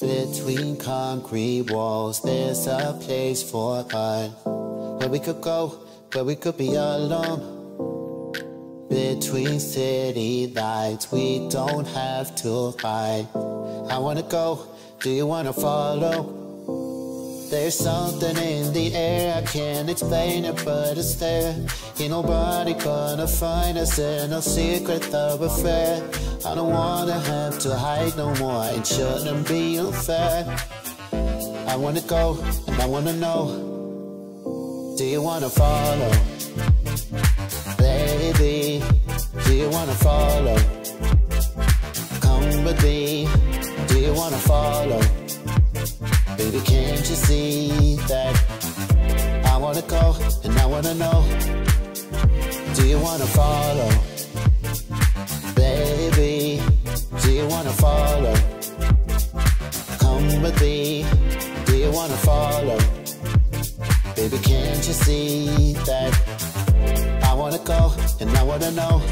Between concrete walls, there's a place for us where we could go, where we could be alone. Between city lights, we don't have to fight. I wanna go, do you wanna follow? There's something in the air, I can't explain it, but it's there. Ain't nobody gonna find us, and no secret thoroughfare. I don't wanna have to hide no more, it shouldn't be unfair. I wanna go, and I wanna know. Do you wanna follow? Baby, do you wanna follow? Come with me, do you wanna follow? Baby, can't you see that? I wanna go, and I wanna know. Do you wanna follow? Baby, do you wanna follow? Come with me, do you wanna follow? Baby, can't you see that? I wanna go, and I wanna know.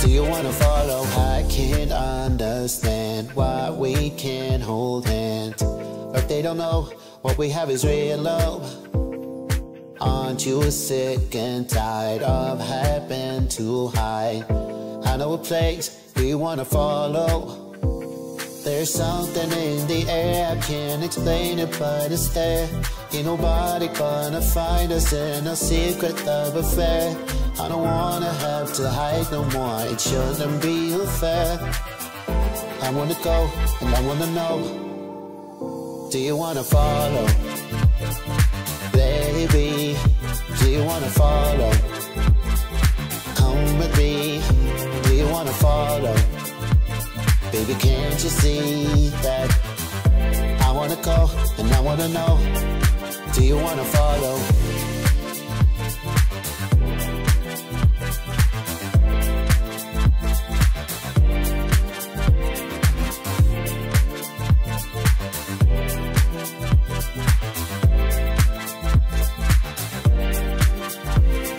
Do you wanna follow? I can't understand why we can't hold hands, but they don't know what we have is real love. Aren't you sick and tired of having to hide? I know a place we wanna follow. There's something in the air, I can't explain it, but it's there. Ain't nobody gonna find us, in a secret love affair. I don't wanna have to hide no more, it shouldn't be unfair. I wanna go, and I wanna know. Do you wanna follow? Baby, do you wanna follow? Come with me, do you wanna follow? Baby, can't you see that? I wanna go, and I wanna know. Do you wanna follow?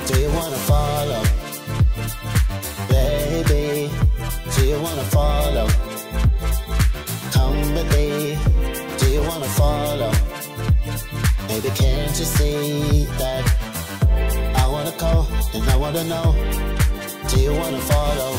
Do you wanna follow? Baby, do you wanna follow? Come with me, do you wanna follow? Baby, can't you see that? I wanna go, and I wanna know. Do you wanna follow?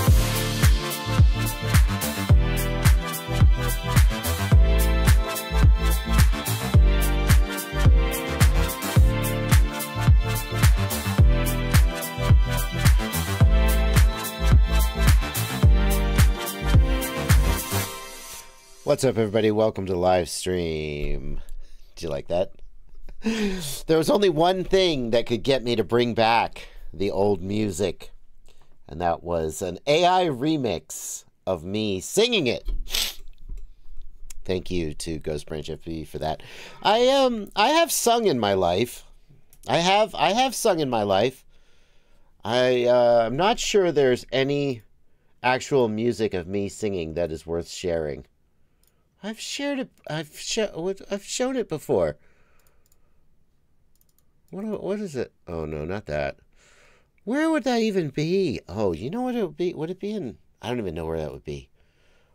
What's up, everybody? Welcome to live stream. Do you like that? There was only one thing that could get me to bring back the old music, and that was an AI remix of me singing it. Thank you to GhostBranchFB for that. I have sung in my life. I have sung in my life. I'm not sure there's any actual music of me singing that is worth sharing. I've shared it. I've shown it before. What is it? Oh no, not that. Where would that even be? Oh, you know what it would be? Would it be in? I don't even know where that would be.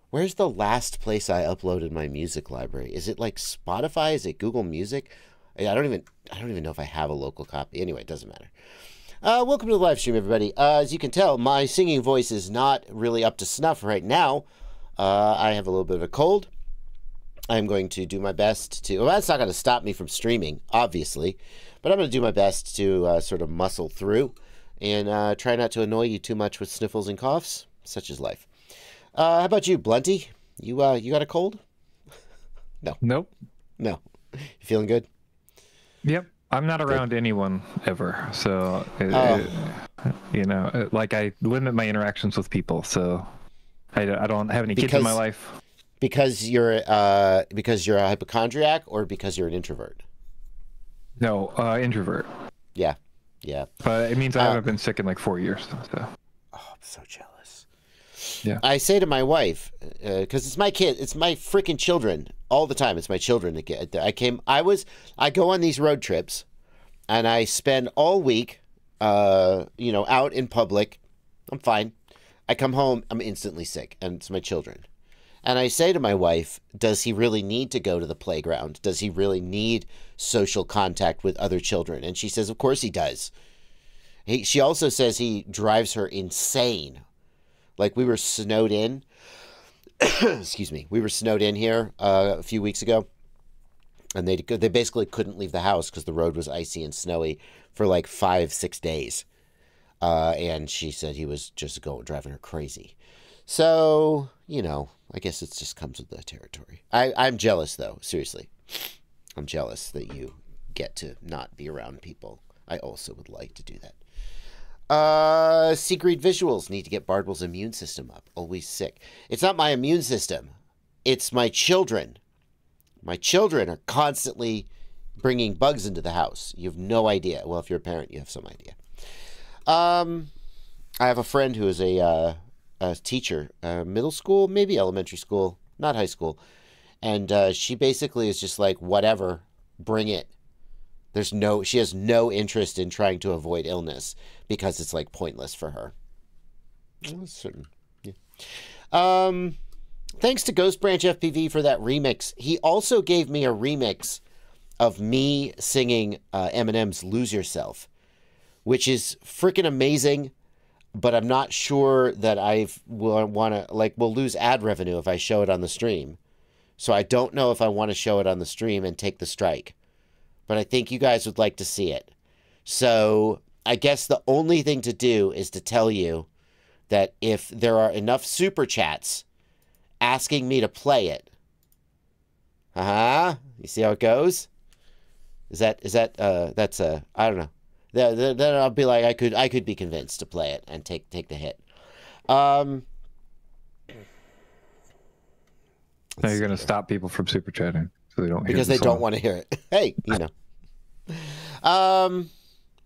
Where's the last place I uploaded my music library? Is it like Spotify? Is it Google Music? I don't even know if I have a local copy. Anyway, it doesn't matter. Welcome to the live stream, everybody. As you can tell, my singing voice is not really up to snuff right now. I have a little bit of a cold. I'm going to do my best to... Well, that's not going to stop me from streaming, obviously. But I'm going to do my best to sort of muscle through and try not to annoy you too much with sniffles and coughs. Such is life. How about you, Blunty? You got a cold? No. Nope. No. You feeling good? Yep. I'm not around anyone ever. So, you know, like I limit my interactions with people. So I don't have any kids in my life. Because you're a hypochondriac, or because you're an introvert? No, introvert. Yeah, yeah. But it means I haven't been sick in like 4 years. So. Oh, I'm so jealous. Yeah. I say to my wife, because it's my kid, it's my freaking children all the time. It's my children that get. I go on these road trips, and I spend all week, you know, out in public. I'm fine. I come home, I'm instantly sick, and it's my children. And I say to my wife, does he really need to go to the playground? Does he really need social contact with other children? And she says, of course he does. She also says he drives her insane. Like, we were snowed in. Excuse me. We were snowed in here a few weeks ago. And they basically couldn't leave the house because the road was icy and snowy for like 5-6 days. And she said he was just driving her crazy. So, you know, I guess it just comes with the territory. I'm jealous, though. Seriously. I'm jealous that you get to not be around people. I also would like to do that. Sigrid Visuals. Need to get Bardwell's immune system up. Always sick. It's not my immune system. It's my children. My children are constantly bringing bugs into the house. You have no idea. Well, if you're a parent, you have some idea. I have a friend who is a teacher, middle school, maybe elementary school, not high school. And she basically is just like, whatever, bring it. There's no, she has no interest in trying to avoid illness because it's like pointless for her. Certain, yeah. Thanks to GhostBranchFPV for that remix. He also gave me a remix of me singing Eminem's Lose Yourself, which is freaking amazing, but I'm not sure that I will want to, like, we'll lose ad revenue if I show it on the stream. So I don't know if I want to show it on the stream and take the strike, but I think you guys would like to see it. So I guess the only thing to do is to tell you that if there are enough super chats asking me to play it. You see how it goes? That's I don't know. Then I'll be like, I could be convinced to play it and take the hit. Now you're gonna stop people from super chatting so they don't hear it. Because they don't want to hear it. Hey, you know.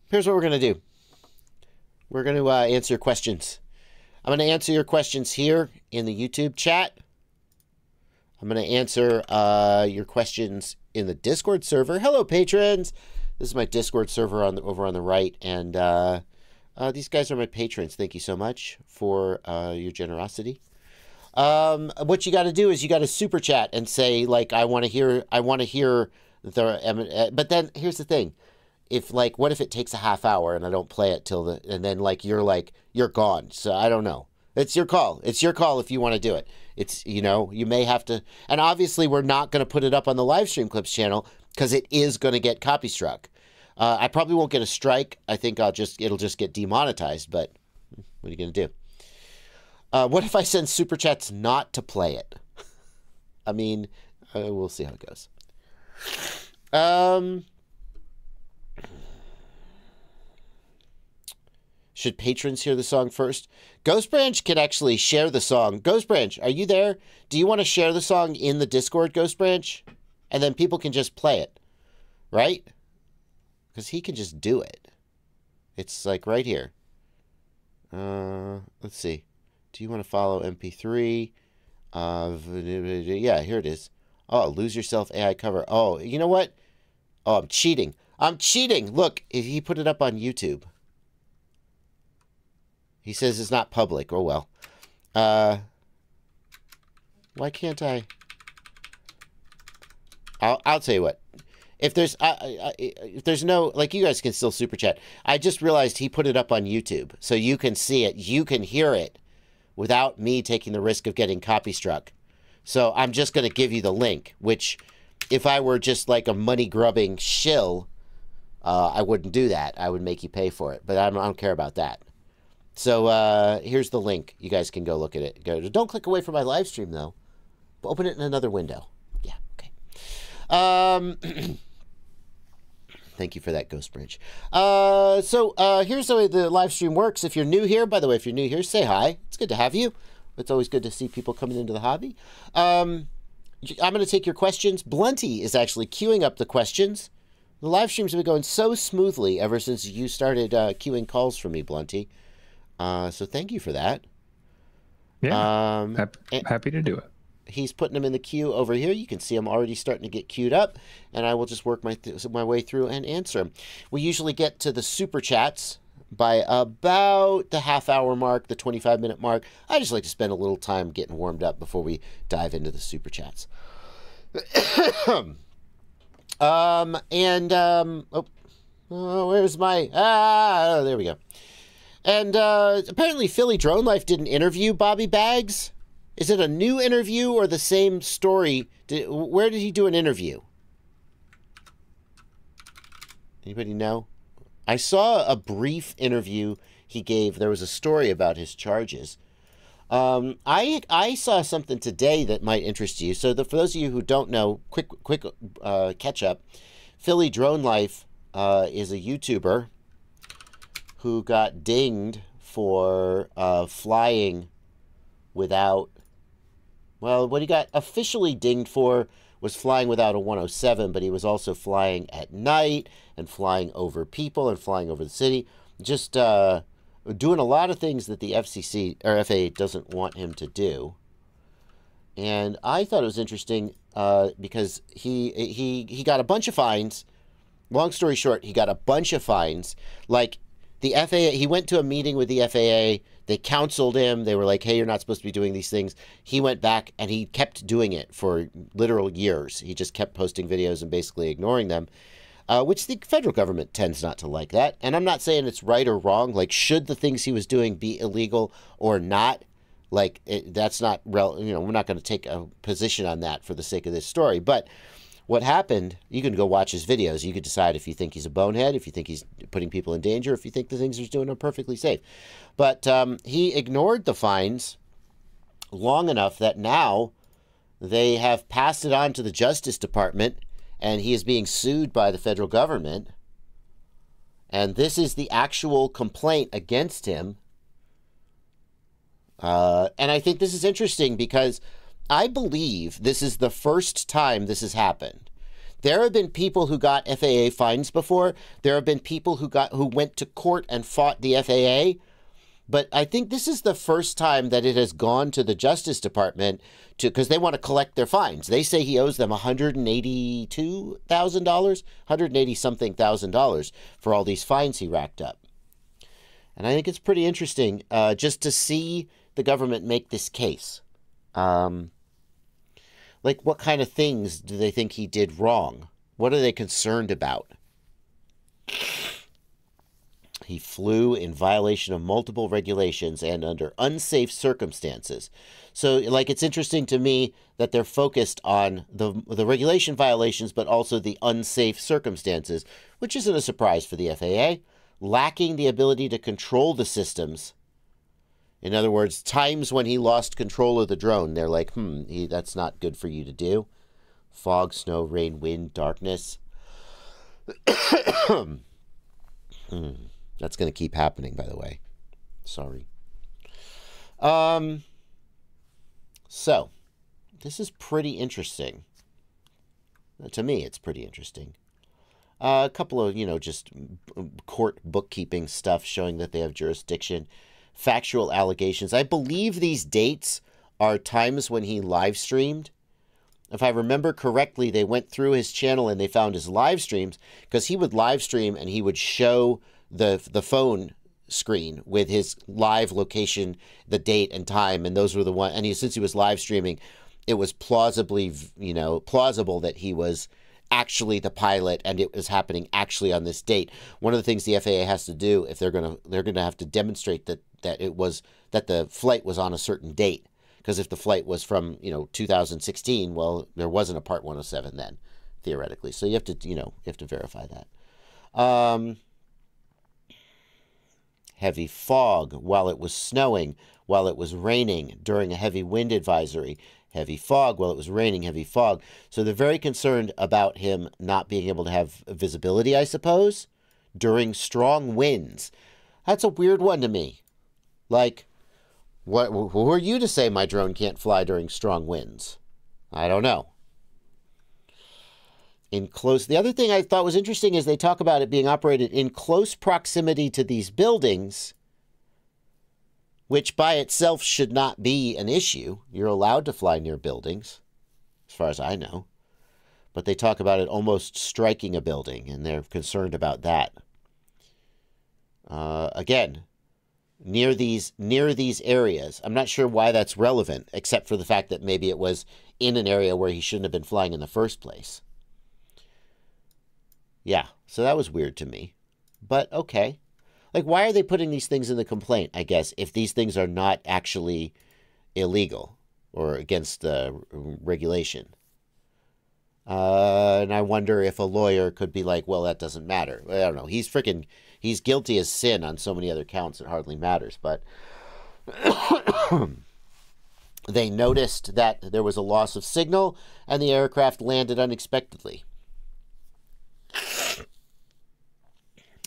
Here's what we're gonna do. We're gonna answer your questions. I'm going to answer your questions here in the YouTube chat. I'm going to answer your questions in the Discord server. Hello, patrons. This is my Discord server on the, over on the right. And these guys are my patrons. Thank you so much for your generosity. What you got to do is you got to super chat and say, like, I want to hear the, but then here's the thing. If, like, what if it takes a half hour and I don't play it till the, and then, like, you're gone. So I don't know. It's your call. It's your call if you want to do it. It's, you know, you may have to, and obviously we're not going to put it up on the live stream clips channel because it is going to get copy struck. I probably won't get a strike. I think I'll just, it'll just get demonetized, but what are you going to do? What if I send super chats not to play it? I mean, we'll see how it goes. Should patrons hear the song first? Ghost Branch can actually share the song. Ghost Branch, are you there? Do you want to share the song in the Discord, Ghost Branch? And then people can just play it, right? Because he can just do it. It's like right here. Let's see. Do you want to follow MP3? Yeah, here it is. Oh, Lose Yourself AI cover. Oh, you know what? Oh, I'm cheating. I'm cheating. Look, he put it up on YouTube. He says it's not public. Oh, well. Why can't I? I'll tell you what. If there's if there's no, like, you guys can still super chat. I just realized he put it up on YouTube, so you can see it. You can hear it without me taking the risk of getting copy struck. So I'm just going to give you the link, which if I were just like a money grubbing shill, I wouldn't do that. I would make you pay for it, but I don't care about that. So here's the link. You guys can go look at it. Go. Don't click away from my live stream, though. But open it in another window. Yeah, okay. Thank you for that, Ghost Branch. So here's the way the live stream works. If you're new here, by the way, if you're new here, say hi. It's good to have you. It's always good to see people coming into the hobby. I'm going to take your questions. Blunty is actually queuing up the questions. The live streams have been going so smoothly ever since you started queuing calls for me, Blunty. So thank you for that. Yeah, happy to do it. He's putting them in the queue over here. You can see I'm already starting to get queued up, and I will just work my way through and answer them. We usually get to the super chats by about the half-hour mark, the 25-minute mark. I just like to spend a little time getting warmed up before we dive into the Super Chats. Oh, where's my... Ah, there we go. And apparently Philly Drone Life did an interview, Bobby Bags. Is it a new interview or the same story? Where did he do an interview? Anybody know? I saw a brief interview he gave. There was a story about his charges. I saw something today that might interest you. So for those of you who don't know, quick catch up. Philly Drone Life is a YouTuber who got dinged for flying without... Well, what he got officially dinged for was flying without a 107, but he was also flying at night and flying over people and flying over the city. Just doing a lot of things that the FCC or FAA doesn't want him to do. And I thought it was interesting because he got a bunch of fines. Long story short, he got a bunch of fines. Like the FAA, he went to a meeting with the FAA. They counseled him. They were like, hey, you're not supposed to be doing these things. He went back and he kept doing it for literal years. He just kept posting videos and basically ignoring them, which the federal government tends not to like that. And I'm not saying it's right or wrong. Like, should the things he was doing be illegal or not? Like, that's not, you know, we're not going to take a position on that for the sake of this story. But what happened, you can go watch his videos. You could decide if you think he's a bonehead, if you think he's putting people in danger, if you think the things he's doing are perfectly safe. But he ignored the fines long enough that now they have passed it on to the Justice Department, and he is being sued by the federal government. And this is the actual complaint against him. And I think this is interesting because I believe this is the first time this has happened. There have been people who got FAA fines before. There have been people who went to court and fought the FAA. But I think this is the first time that it has gone to the Justice Department because they want to collect their fines. They say he owes them $182,000, $180-something thousand dollars for all these fines he racked up. And I think it's pretty interesting just to see the government make this case. Like, what kind of things do they think he did wrong? What are they concerned about? He flew in violation of multiple regulations and under unsafe circumstances. So, like, it's interesting to me that they're focused on the regulation violations, but also the unsafe circumstances, which isn't a surprise for the FAA. Lacking the ability to control the systems. In other words, times when he lost control of the drone, they're like, that's not good for you to do. Fog, snow, rain, wind, darkness. That's going to keep happening, by the way. Sorry. So, this is pretty interesting. To me, it's pretty interesting. A couple of, you know, just court bookkeeping stuff showing that they have jurisdiction. Factual allegations. I believe these dates are times when he live streamed. If I remember correctly, they went through his channel and they found his live streams because he would live stream and he would show the phone screen with his live location, the date and time, and those were the one. And since he was live streaming, it was plausibly, you know, plausible that he was actually the pilot and it was happening actually on this date. One of the things the FAA has to do if they're gonna have to demonstrate that the flight was on a certain date, because if the flight was from, you know, 2016, well, there wasn't a Part 107 then, theoretically. So you have to, you know, you have to verify that. Heavy fog while it was snowing, while it was raining, during a heavy wind advisory. Heavy fog while it was raining, heavy fog. So they're very concerned about him not being able to have visibility, I suppose, during strong winds. That's a weird one to me. Like, who are you to say my drone can't fly during strong winds? I don't know. The other thing I thought was interesting is they talk about it being operated in close proximity to these buildings, which by itself should not be an issue. You're allowed to fly near buildings, as far as I know. But they talk about it almost striking a building, and they're concerned about that. Again, near these areas. I'm not sure why that's relevant, except for the fact that maybe it was in an area where he shouldn't have been flying in the first place. Yeah, so that was weird to me. But okay. Like, why are they putting these things in the complaint, I guess, if these things are not actually illegal or against the regulation? And I wonder if a lawyer could be like, well, that doesn't matter. I don't know. He's freaking, he's guilty as sin on so many other counts, it hardly matters. But they noticed that there was a loss of signal and the aircraft landed unexpectedly.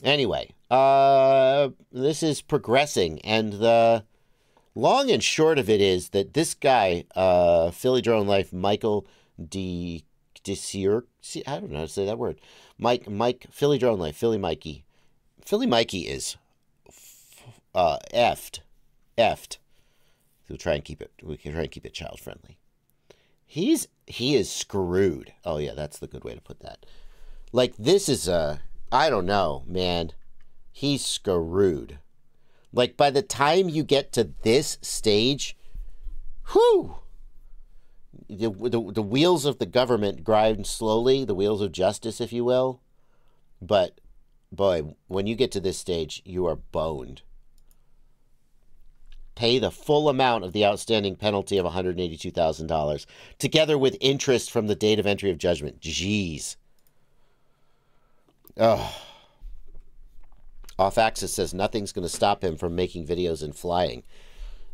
Anyway, this is progressing, and the long and short of it is that this guy, Philly Drone Life, Michael DeSier, I don't know how to say that word, Philly Drone Life, Philly Mikey. Philly Mikey is effed. We'll try and keep it, we can try and keep it child friendly. He is screwed. Oh yeah, that's the good way to put that. Like, this is a, I don't know, man. He's screwed. Like, by the time you get to this stage, whew, the wheels of the government grind slowly, the wheels of justice, if you will. But, boy, when you get to this stage, you are boned. Pay the full amount of the outstanding penalty of $182,000, together with interest from the date of entry of judgment. Jeez. Oh. Off-axis says nothing's going to stop him from making videos and flying.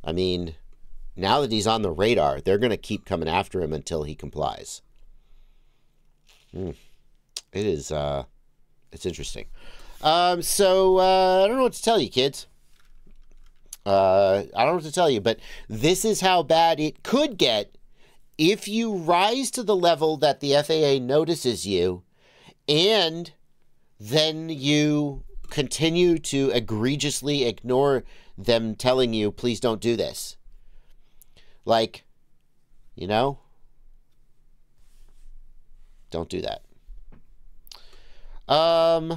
I mean, now that he's on the radar, they're going to keep coming after him until he complies. It is, it's interesting. I don't know what to tell you, kids. I don't know what to tell you, but this is how bad it could get if you rise to the level that the FAA notices you, and then you continue to egregiously ignore them telling you, please don't do this. Like, you know, don't do that. Yeah.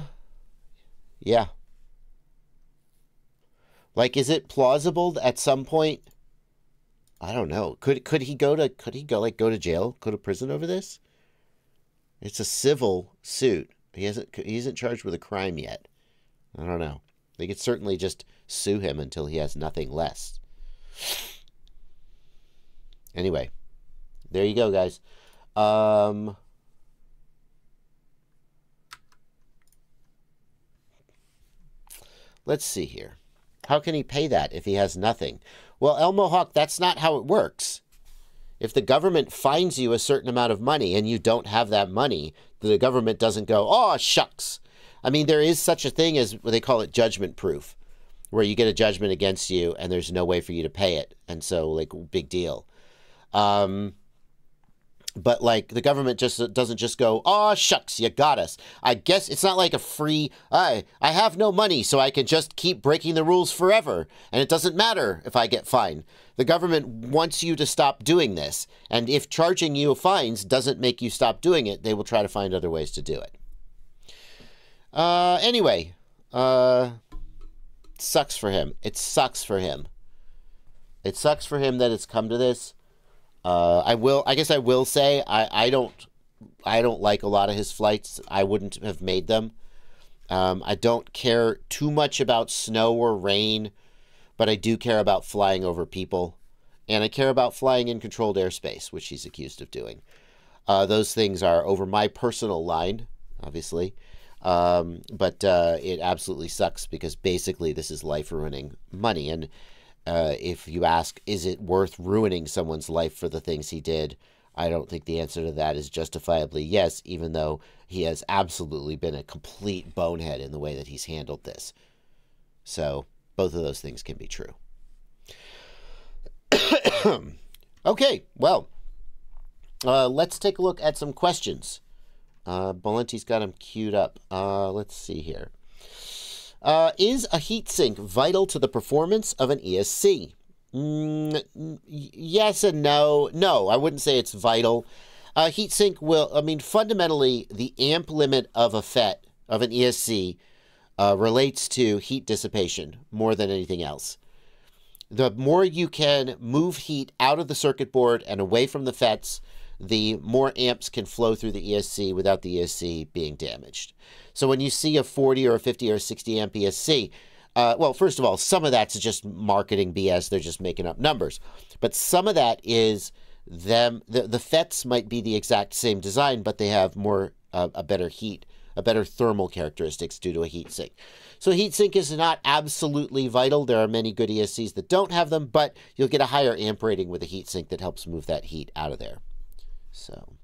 Like, is it plausible at some point? I don't know. Could he go to jail? Go to prison over this? It's a civil suit. He isn't charged with a crime yet. I don't know. They could certainly just sue him until he has nothing less. Anyway, there you go, guys. Let's see here. How can he pay that if he has nothing? Well, El Mohawk, that's not how it works. If the government fines you a certain amount of money and you don't have that money, the government doesn't go, oh, shucks. I mean, there is such a thing as what they call it judgment proof, where you get a judgment against you and there's no way for you to pay it. And so, like, big deal. But, like, the government just doesn't just go, oh, shucks, you got us. I guess it's not like a free, I have no money, so I can just keep breaking the rules forever, and it doesn't matter if I get fined. The government wants you to stop doing this, and if charging you fines doesn't make you stop doing it, they will try to find other ways to do it. Anyway, sucks for him. It sucks for him. It sucks for him that it's come to this. I guess I will say I don't like a lot of his flights. I wouldn't have made them. I don't care too much about snow or rain, but I do care about flying over people, and I care about flying in controlled airspace, which he's accused of doing. Those things are over my personal line, obviously. It absolutely sucks because basically this is life-ruining money. And if you ask, is it worth ruining someone's life for the things he did? I don't think the answer to that is justifiably yes, even though he has absolutely been a complete bonehead in the way that he's handled this. So both of those things can be true. Okay, well, let's take a look at some questions. Blunty's got them queued up. Let's see here. Is a heat sink vital to the performance of an ESC? Yes and no. No, I wouldn't say it's vital. Heat sink will, I mean, fundamentally, the amp limit of an ESC relates to heat dissipation more than anything else. The more you can move heat out of the circuit board and away from the FETs, the more amps can flow through the ESC without the ESC being damaged. So when you see a 40 or a 50 or a 60 amp ESC, well, first of all, some of that's just marketing BS. They're just making up numbers. But some of that is them. The FETs might be the exact same design, but they have more a better heat, a better thermal characteristics due to a heat sink. So heat sink is not absolutely vital. There are many good ESCs that don't have them, but you'll get a higher amp rating with a heat sink that helps move that heat out of there. So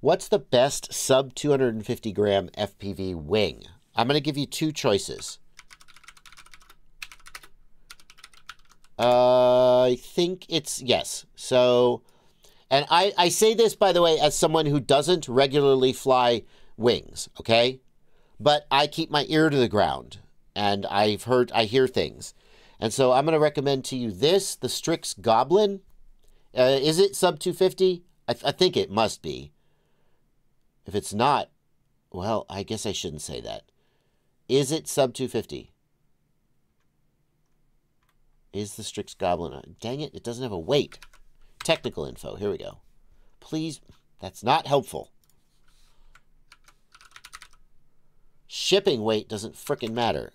what's the best sub 250 gram FPV wing? I'm going to give you two choices. I think it's yes. So, and I say this, by the way, as someone who doesn't regularly fly wings, okay? But I keep my ear to the ground and I hear things. And so I'm going to recommend to you this, the Strix Goblin. Is it sub 250? I think it must be. If it's not, well, I guess I shouldn't say that. Is it sub 250? Is the Strix Goblin? Dang it, it doesn't have a weight. Technical info, here we go. Please, that's not helpful. Shipping weight doesn't frickin' matter.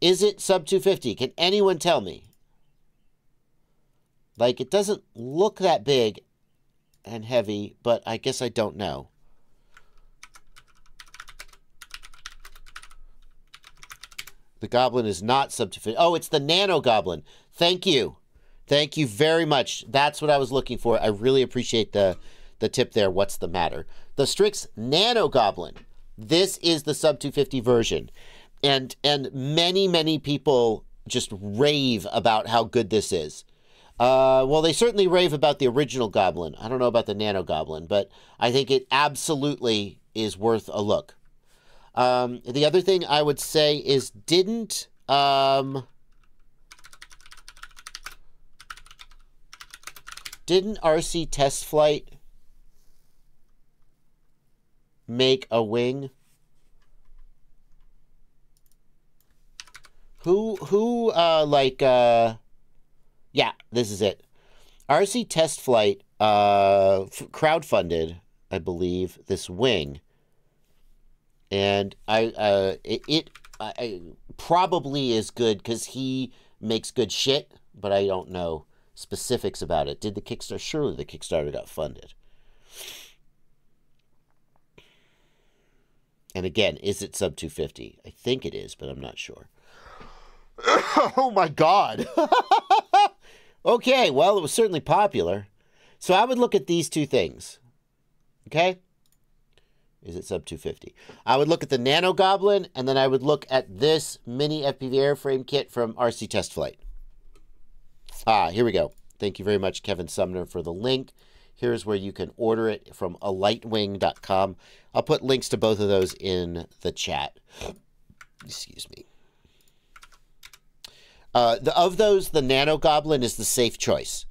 Is it sub 250? Can anyone tell me? Like, it doesn't look that big and heavy, but I guess I don't know. The Goblin is not sub 250. Oh, it's the Nano Goblin. Thank you. Thank you very much. That's what I was looking for. I really appreciate the tip there. What's the matter? The Strix Nano Goblin. This is the sub 250 version. And many, many people just rave about how good this is. Well, they certainly rave about the original Goblin. I don't know about the Nano Goblin, but I think it absolutely is worth a look. The other thing I would say is didn't RC Test Flight make a wing? Yeah, this is it. RC Test Flight crowdfunded, I believe, this wing. And it probably is good because he makes good shit, but I don't know specifics about it. Did the Kickstarter? Surely the Kickstarter got funded. And again, is it sub 250? I think it is, but I'm not sure. Oh my God. Okay, well, it was certainly popular. So I would look at these two things. Okay? Is it sub 250? I would look at the Nano Goblin, and then I would look at this mini FPV airframe kit from RC Test Flight. Ah, here we go. Thank you very much, Kevin Sumner, for the link. Here's where you can order it from alightwing.com. I'll put links to both of those in the chat. Excuse me. Of those, the Nano Goblin is the safe choice.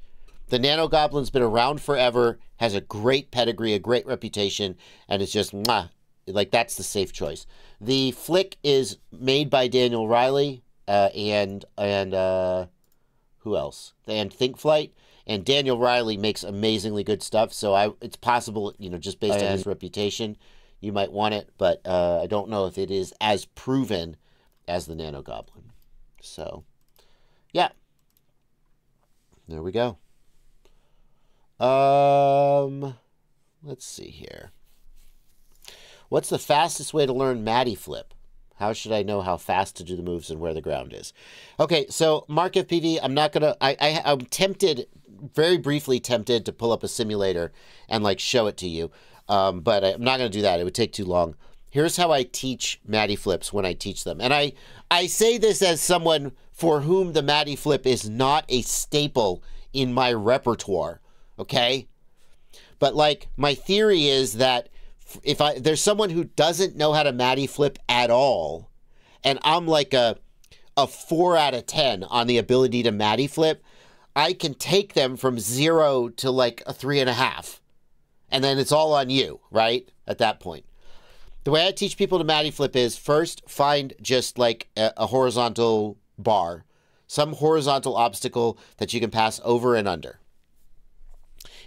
The Nano Goblin's been around forever, has a great pedigree, a great reputation, and it's just, mwah, like, that's the safe choice. The Flick is made by Daniel Riley and who else? And Think Flight. And Daniel Riley makes amazingly good stuff, so it's possible, you know, just based on his reputation, you might want it, but I don't know if it is as proven as the Nano Goblin. So, yeah. There we go. Let's see here. What's the fastest way to learn Matty Flip? How should I know how fast to do the moves and where the ground is? Okay, so Mark FPV, I'm not gonna, I'm tempted, very briefly tempted to pull up a simulator and like show it to you. But I'm not gonna do that. It would take too long. Here's how I teach Matty Flips when I teach them. And I say this as someone for whom the Matty Flip is not a staple in my repertoire. Okay, but like my theory is that if there's someone who doesn't know how to Matty Flip at all, and I'm like a 4 out of 10 on the ability to Matty Flip, I can take them from 0 to like a 3.5, and then it's all on you, right? At that point, The way I teach people to Matty Flip is first find just like a horizontal bar, some horizontal obstacle that you can pass over and under.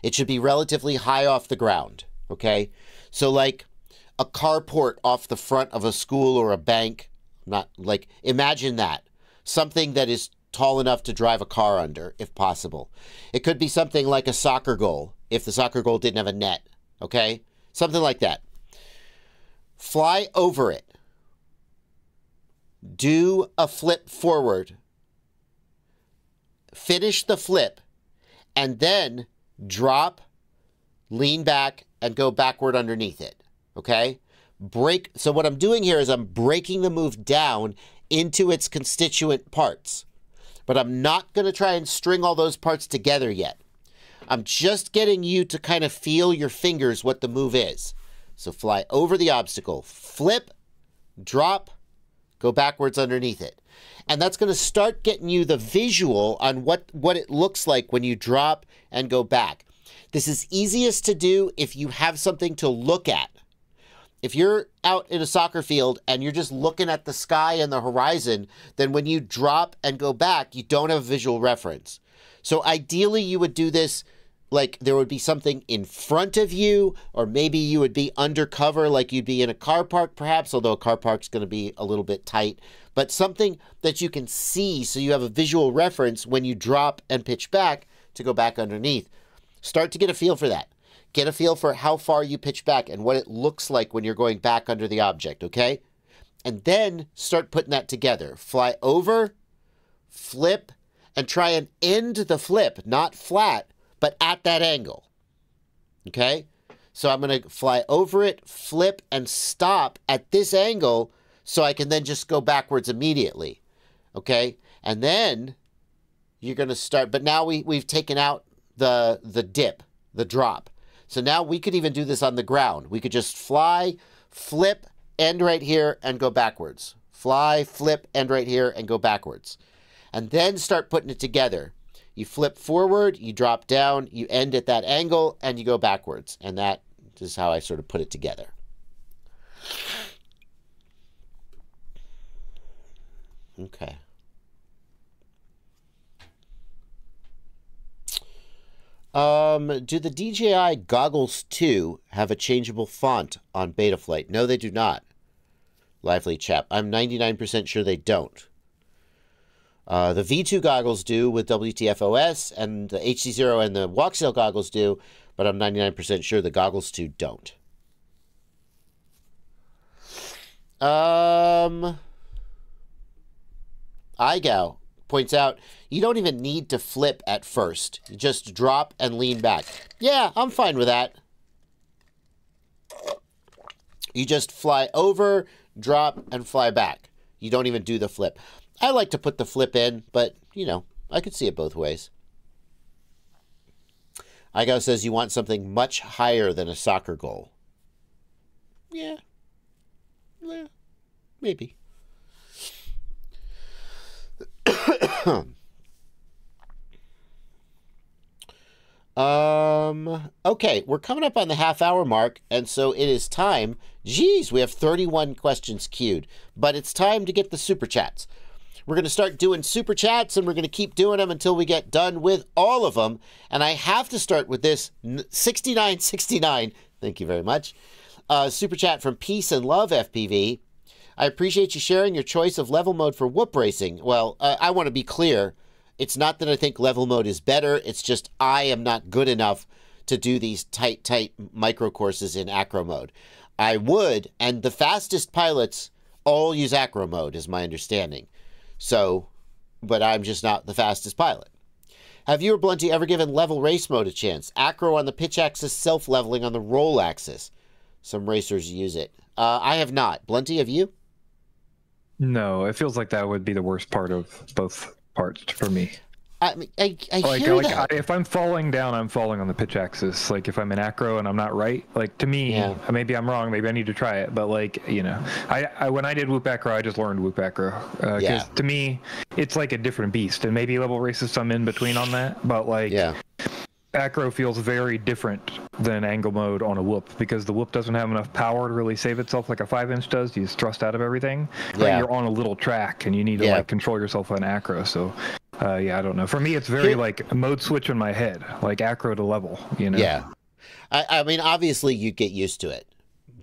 It should be relatively high off the ground, okay? So like a carport off the front of a school or a bank, not like, imagine that. Something that is tall enough to drive a car under, if possible. It could be something like a soccer goal, if the soccer goal didn't have a net, okay? Something like that. Fly over it. Do a flip forward. Finish the flip. And then drop, lean back, and go backward underneath it, okay? Break. So what I'm doing here is I'm breaking the move down into its constituent parts. But I'm not going to try and string all those parts together yet. I'm just getting you to kind of feel your fingers what the move is. So fly over the obstacle, flip, drop, go backwards underneath it. And that's going to start getting you the visual on what it looks like when you drop and go back. This is easiest to do if you have something to look at. If you're out in a soccer field and you're just looking at the sky and the horizon, then when you drop and go back, you don't have visual reference. So ideally you would do this like there would be something in front of you, or maybe you would be undercover, like you'd be in a car park perhaps, although a car park's going to be a little bit tight, but something that you can see so you have a visual reference when you drop and pitch back to go back underneath. Start to get a feel for that. Get a feel for how far you pitch back and what it looks like when you're going back under the object, okay? And then start putting that together. Fly over, flip, and try and end the flip, not flat, but at that angle, okay? So I'm going to fly over it, flip, and stop at this angle so I can then just go backwards immediately, okay? And then you're going to start, but now we've taken out the dip, the drop. So now we could even do this on the ground. We could just fly, flip, end right here, and go backwards. Fly, flip, end right here, and go backwards. And then start putting it together. You flip forward, you drop down, you end at that angle, and you go backwards. And that is how I sort of put it together. Okay. Do the DJI Goggles 2 have a changeable font on Betaflight? No, they do not. Lively chap. I'm 99% sure they don't. The V2 goggles do with WTFOS, and the HC0 and the Walksail goggles do, but I'm 99% sure the Goggles 2 don't. iGOW points out, you don't even need to flip at first. You just drop and lean back. Yeah, I'm fine with that. You just fly over, drop, and fly back. You don't even do the flip. I like to put the flip in, but, you know, I could see it both ways. iGOW says you want something much higher than a soccer goal. Yeah. Yeah. Maybe. Okay, we're coming up on the half hour mark, and so it is time. Geez, we have 31 questions queued, but it's time to get the super chats. We're going to start doing super chats, and we're going to keep doing them until we get done with all of them. And I have to start with this 6969. Thank you very much. Super chat from Peace and Love FPV. I appreciate you sharing your choice of level mode for whoop racing. Well, I want to be clear. It's not that I think level mode is better. It's just I am not good enough to do these tight micro courses in acro mode. I would, and the fastest pilots all use acro mode, is my understanding. So, but I'm just not the fastest pilot. Have you or Blunty ever given level race mode a chance? Acro on the pitch axis, self-leveling on the roll axis. Some racers use it. I have not. Blunty, have you? No, it feels like that would be the worst part of both parts for me. I hear that. If I'm falling down, I'm falling on the pitch axis. Like if I'm in acro and I'm not right, like to me, yeah. Maybe I'm wrong. Maybe I need to try it. But like, you know, when I did whoop acro, I just learned whoop acro. Yeah. To me, it's like a different beast. And maybe level races some in between on that. But like, yeah. Acro feels very different than angle mode on a whoop, because the whoop doesn't have enough power to really save itself like a 5-inch does. You just thrust out of everything. Yeah. Like you're on a little track and you need to like control yourself on acro. So yeah, I don't know. For me, it's very like mode switch in my head, like acro to level, you know? Yeah. I mean, obviously you get used to it,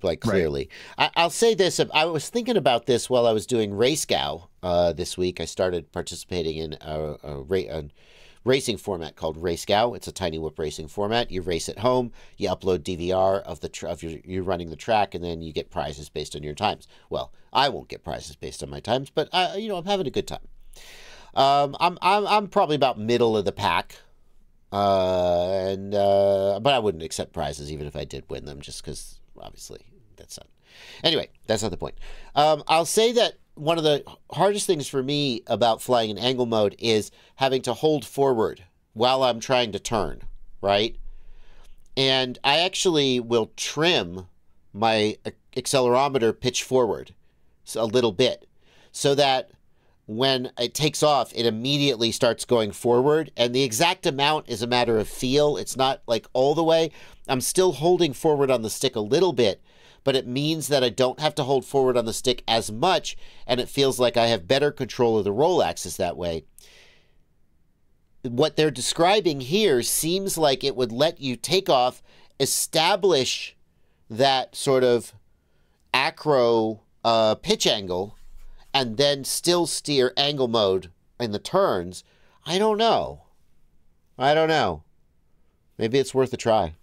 like clearly. Right. I'll say this. I was thinking about this while I was doing RaceGow this week. I started participating in a racing format called RaceGow. It's a tiny whip racing format. You race at home, you upload DVR of you running the track, and then you get prizes based on your times. Well, I won't get prizes based on my times, but you know, I'm having a good time. I'm probably about middle of the pack, but I wouldn't accept prizes even if I did win them, just because obviously that's not. Anyway, that's not the point. I'll say that one of the hardest things for me about flying in angle mode is having to hold forward while I'm trying to turn, right? And I actually will trim my accelerometer pitch forward a little bit so that when it takes off, it immediately starts going forward. And the exact amount is a matter of feel. It's not like all the way. I'm still holding forward on the stick a little bit, but it means that I don't have to hold forward on the stick as much, and it feels like I have better control of the roll axis that way. What they're describing here seems like it would let you take off, establish that sort of acro pitch angle, and then still steer angle mode in the turns. I don't know. I don't know. Maybe it's worth a try.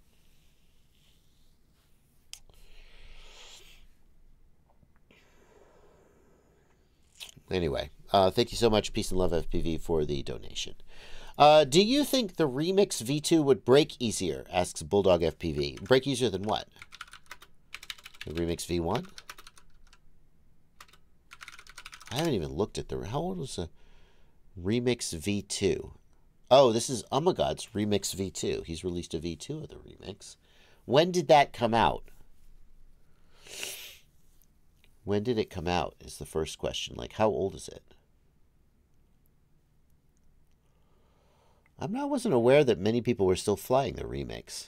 Anyway, thank you so much, Peace and Love FPV, for the donation. Do you think the Remix V2 would break easier? Asks Bulldog FPV. Break easier than what? The Remix V1? I haven't even looked at the... How old was the Remix V2? Oh, this is Umagod's Remix V2. He's released a V2 of the Remix. When did that come out? When did it come out is the first question. Like, how old is it? I wasn't aware that many people were still flying the Remix.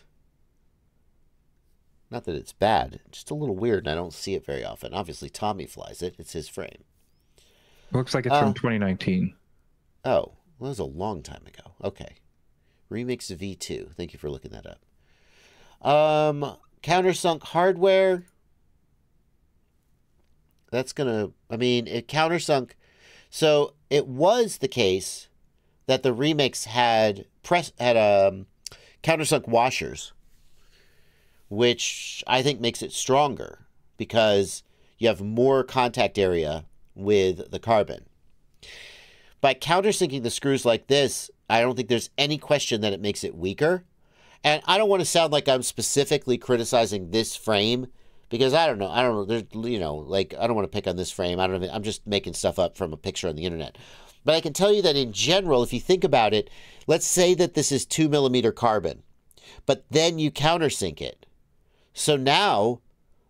Not that it's bad. It's just a little weird, and I don't see it very often. Obviously, Tommy flies it. It's his frame. Looks like it's from 2019. Oh, well, that was a long time ago. Okay. Remix V2. Thank you for looking that up. Countersunk hardware... That's going to, I mean, it countersunk. So it was the case that the Remix had countersunk washers, which I think makes it stronger because you have more contact area with the carbon. By countersinking the screws like this, I don't think there's any question that it makes it weaker. And I don't want to sound like I'm specifically criticizing this frame, because I don't know, you know, like, I don't want to pick on this frame. I'm just making stuff up from a picture on the internet. But I can tell you that in general, if you think about it, let's say that this is 2mm carbon, but then you countersink it. So now,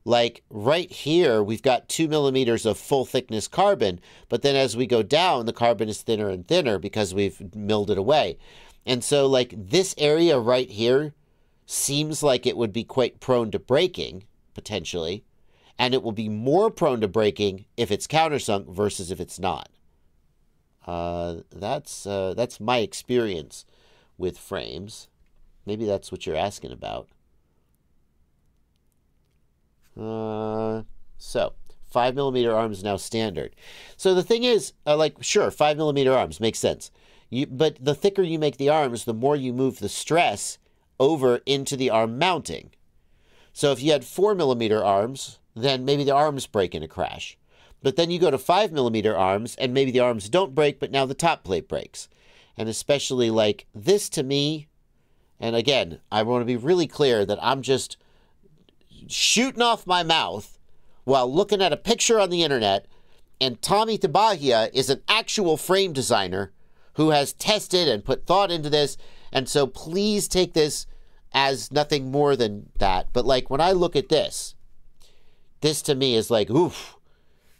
like right here, we've got 2mm of full thickness carbon, but then as we go down, the carbon is thinner and thinner because we've milled it away. And so like this area right here seems like it would be quite prone to breaking, potentially, and it will be more prone to breaking if it's countersunk versus if it's not. That's my experience with frames. Maybe that's what you're asking about. So 5mm arms now standard. So the thing is, like, sure, 5mm arms makes sense. But the thicker you make the arms, the more you move the stress over into the arm mounting. So if you had 4mm arms, then maybe the arms break in a crash. But then you go to 5mm arms, and maybe the arms don't break, but now the top plate breaks. And especially like this to me, and again, I want to be really clear that I'm just shooting off my mouth while looking at a picture on the internet, and Tommy Tabahia is an actual frame designer who has tested and put thought into this, and so please take this as nothing more than that. But like when I look at this, this to me is like, oof,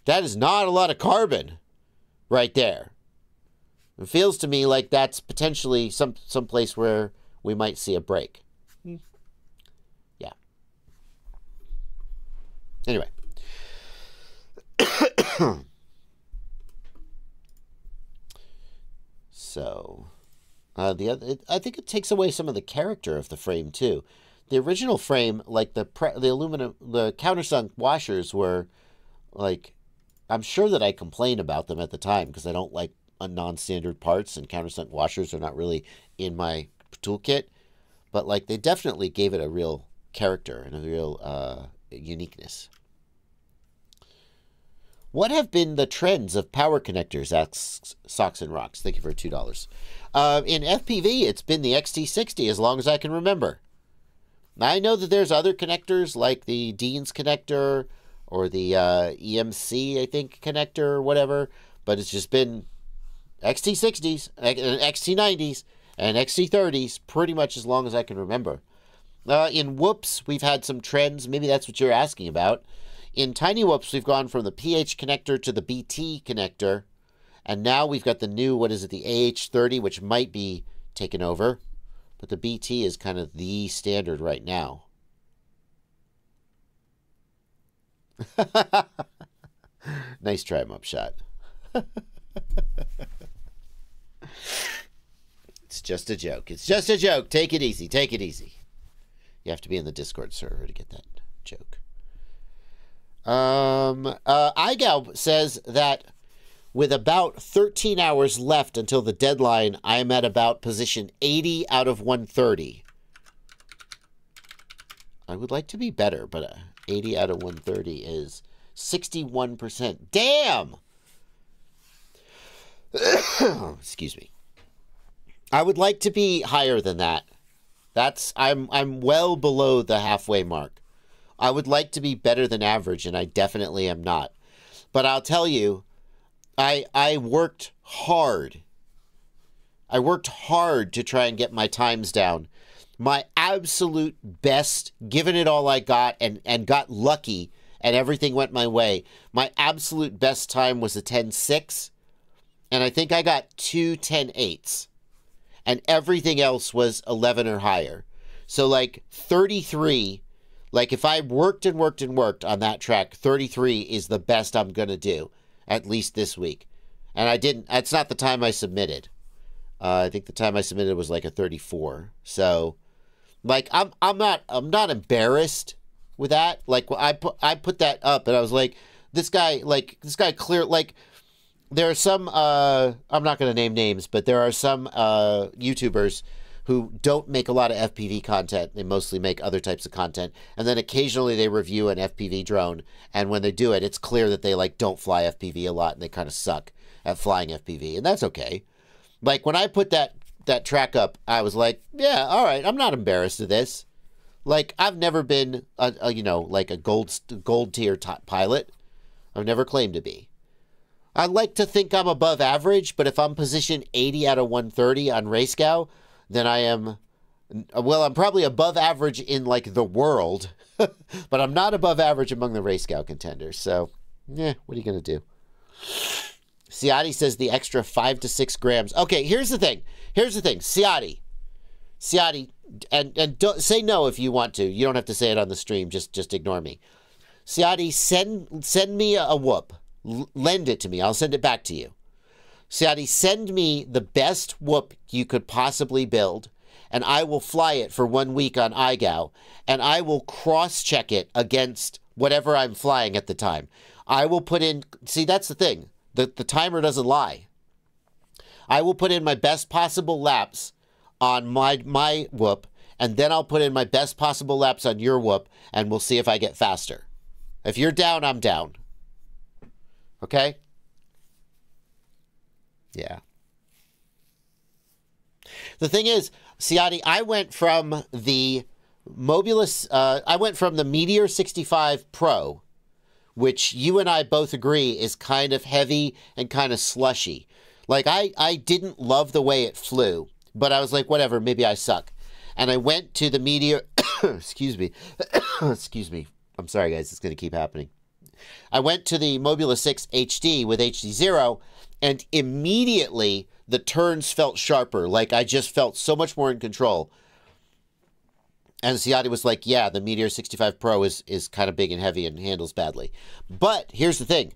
that is not a lot of carbon right there. It feels to me like that's potentially some place where we might see a break. Yeah. Anyway. So, the other, I think it takes away some of the character of the frame too. The original frame, like the aluminum, the countersunk washers were, like, I'm sure that I complained about them at the time because I don't like non-standard parts, and countersunk washers are not really in my toolkit. But like, they definitely gave it a real character and a real uniqueness. What have been the trends of power connectors, asks Socks and Rocks. Thank you for $2. In FPV, it's been the XT60 as long as I can remember. Now, I know that there's other connectors like the Dean's connector or the EMC, I think, connector or whatever, but it's just been XT60s and XT90s and XT30s pretty much as long as I can remember. In whoops, we've had some trends. Maybe that's what you're asking about. In Tiny Whoops, we've gone from the PH connector to the BT connector, and now we've got the new, what is it, the AH30, which might be taken over, but the BT is kind of the standard right now. Nice try, Mupshot. It's just a joke. It's just a joke. Take it easy. Take it easy. You have to be in the Discord server to get that joke. iGOW says that with about 13 hours left until the deadline, I'm at about position 80 out of 130. I would like to be better, but 80 out of 130 is 61%. Damn! Excuse me. I would like to be higher than that. That's, I'm well below the halfway mark. I would like to be better than average, and I definitely am not. But I'll tell you, I worked hard. I worked hard to try and get my times down. My absolute best, given it all I got, and got lucky, and everything went my way. My absolute best time was a 10.6, and I think I got 2 10.8s, and everything else was 11 or higher. So like 33... Like, if I worked and worked and worked on that track, 33 is the best I'm going to do, at least this week. And I didn't. That's not the time I submitted. I think the time I submitted was like a 34. So, like, I'm not embarrassed with that. Like, I put that up, and I was like, this guy clear, like, there are some, I'm not going to name names, but there are some YouTubers who don't make a lot of FPV content. They mostly make other types of content. And then occasionally they review an FPV drone. And when they do it, it's clear that they like don't fly FPV a lot, and they kind of suck at flying FPV. And that's okay. Like, when I put that track up, I was like, yeah, all right, I'm not embarrassed of this. Like, I've never been, you know, like a gold tier top pilot. I've never claimed to be. I like to think I'm above average, but if I'm positioned 80 out of 130 on RaceGow, then I am, well, I'm probably above average in, like, the world, but I'm not above average among the RaceGow contenders. So, yeah, what are you going to do? Ciadi says the extra 5 to 6 grams. Okay, here's the thing. Here's the thing. Ciadi, and don't, say no if you want to. You don't have to say it on the stream. Just ignore me. Ciadi, send me a whoop. Lend it to me. I'll send it back to you. Ciadi, send me the best whoop you could possibly build, and I will fly it for 1 week on iGOW, and I will cross-check it against whatever I'm flying at the time. I will put in... See, that's the thing. The timer doesn't lie. I will put in my best possible laps on my whoop, and then I'll put in my best possible laps on your whoop, and we'll see if I get faster. If you're down, I'm down. Okay? Yeah. The thing is, Ciadi, I went from the Meteor 65 Pro, which you and I both agree is kind of heavy and kind of slushy. Like, I didn't love the way it flew, but I was like, whatever, maybe I suck. And I went to the Meteor, excuse me, excuse me. I'm sorry, guys, it's going to keep happening. I went to the Mobula 6 HD with HD0, and immediately the turns felt sharper. Like, I just felt so much more in control. And Ciadi was like, yeah, the Meteor 65 Pro is kind of big and heavy and handles badly. But here's the thing.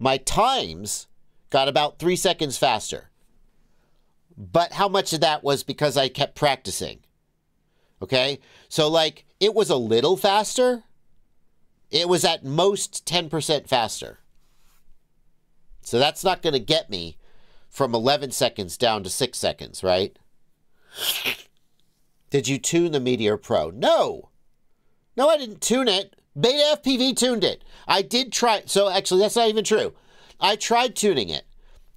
My times got about 3 seconds faster. But how much of that was because I kept practicing? Okay? So, like, it was a little faster. It was at most 10% faster. So that's not going to get me from 11 seconds down to 6 seconds, right? Did you tune the Meteor Pro? No. No, I didn't tune it. Beta FPV tuned it. I did try. So actually, that's not even true. I tried tuning it.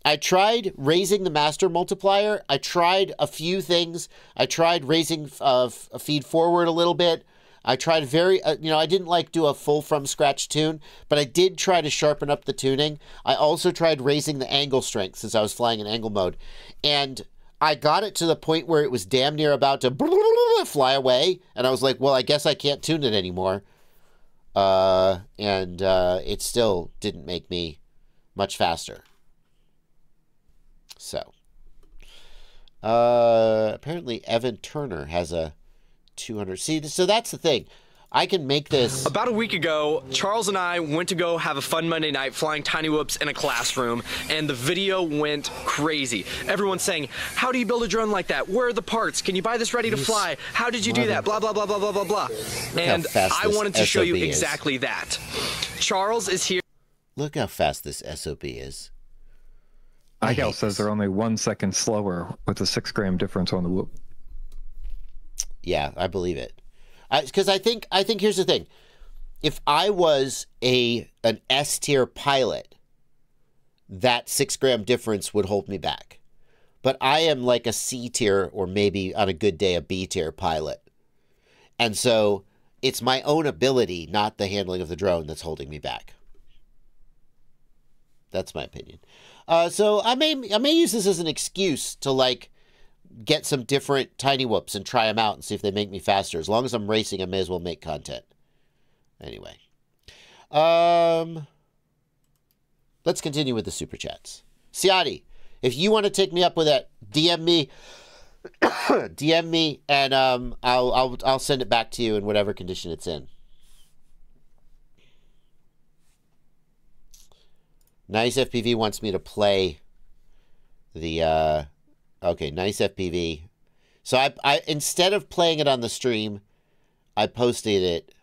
I tried raising the master multiplier. I tried a few things. I tried raising a feed forward a little bit. I tried very, you know, I didn't like do a full from scratch tune, but I did try to sharpen up the tuning. I also tried raising the angle strength since I was flying in angle mode. And I got it to the point where it was damn near about to fly away. And I was like, well, I guess I can't tune it anymore. And it still didn't make me much faster. So, apparently Evan Turner has a 200. See, so that's the thing. I can make this. About a week ago, Charles and I went to go have a fun Monday night flying tiny whoops in a classroom, and the video went crazy. Everyone's saying, how do you build a drone like that? Where are the parts? Can you buy this ready to fly? How did you do that? Blah, blah, blah, blah, blah, blah, blah. And I wanted to show you exactly that. Charles is here. Look how fast this SOB is. iGOW says they're only 1 second slower with a 6 gram difference on the whoop. Yeah, I believe it. Because I think here's the thing. If I was an S-tier pilot, that 6 gram difference would hold me back. But I am like a C-tier or maybe on a good day a B-tier pilot. And so it's my own ability, not the handling of the drone, that's holding me back. That's my opinion. So I may use this as an excuse to like get some different tiny whoops and try them out and see if they make me faster. As long as I'm racing, I may as well make content. Anyway, let's continue with the super chats. Ciadi, if you want to take me up with that, DM me, DM me, and I'll send it back to you in whatever condition it's in. Nice FPV wants me to play the, okay, Nice FPV. So I instead of playing it on the stream, I posted it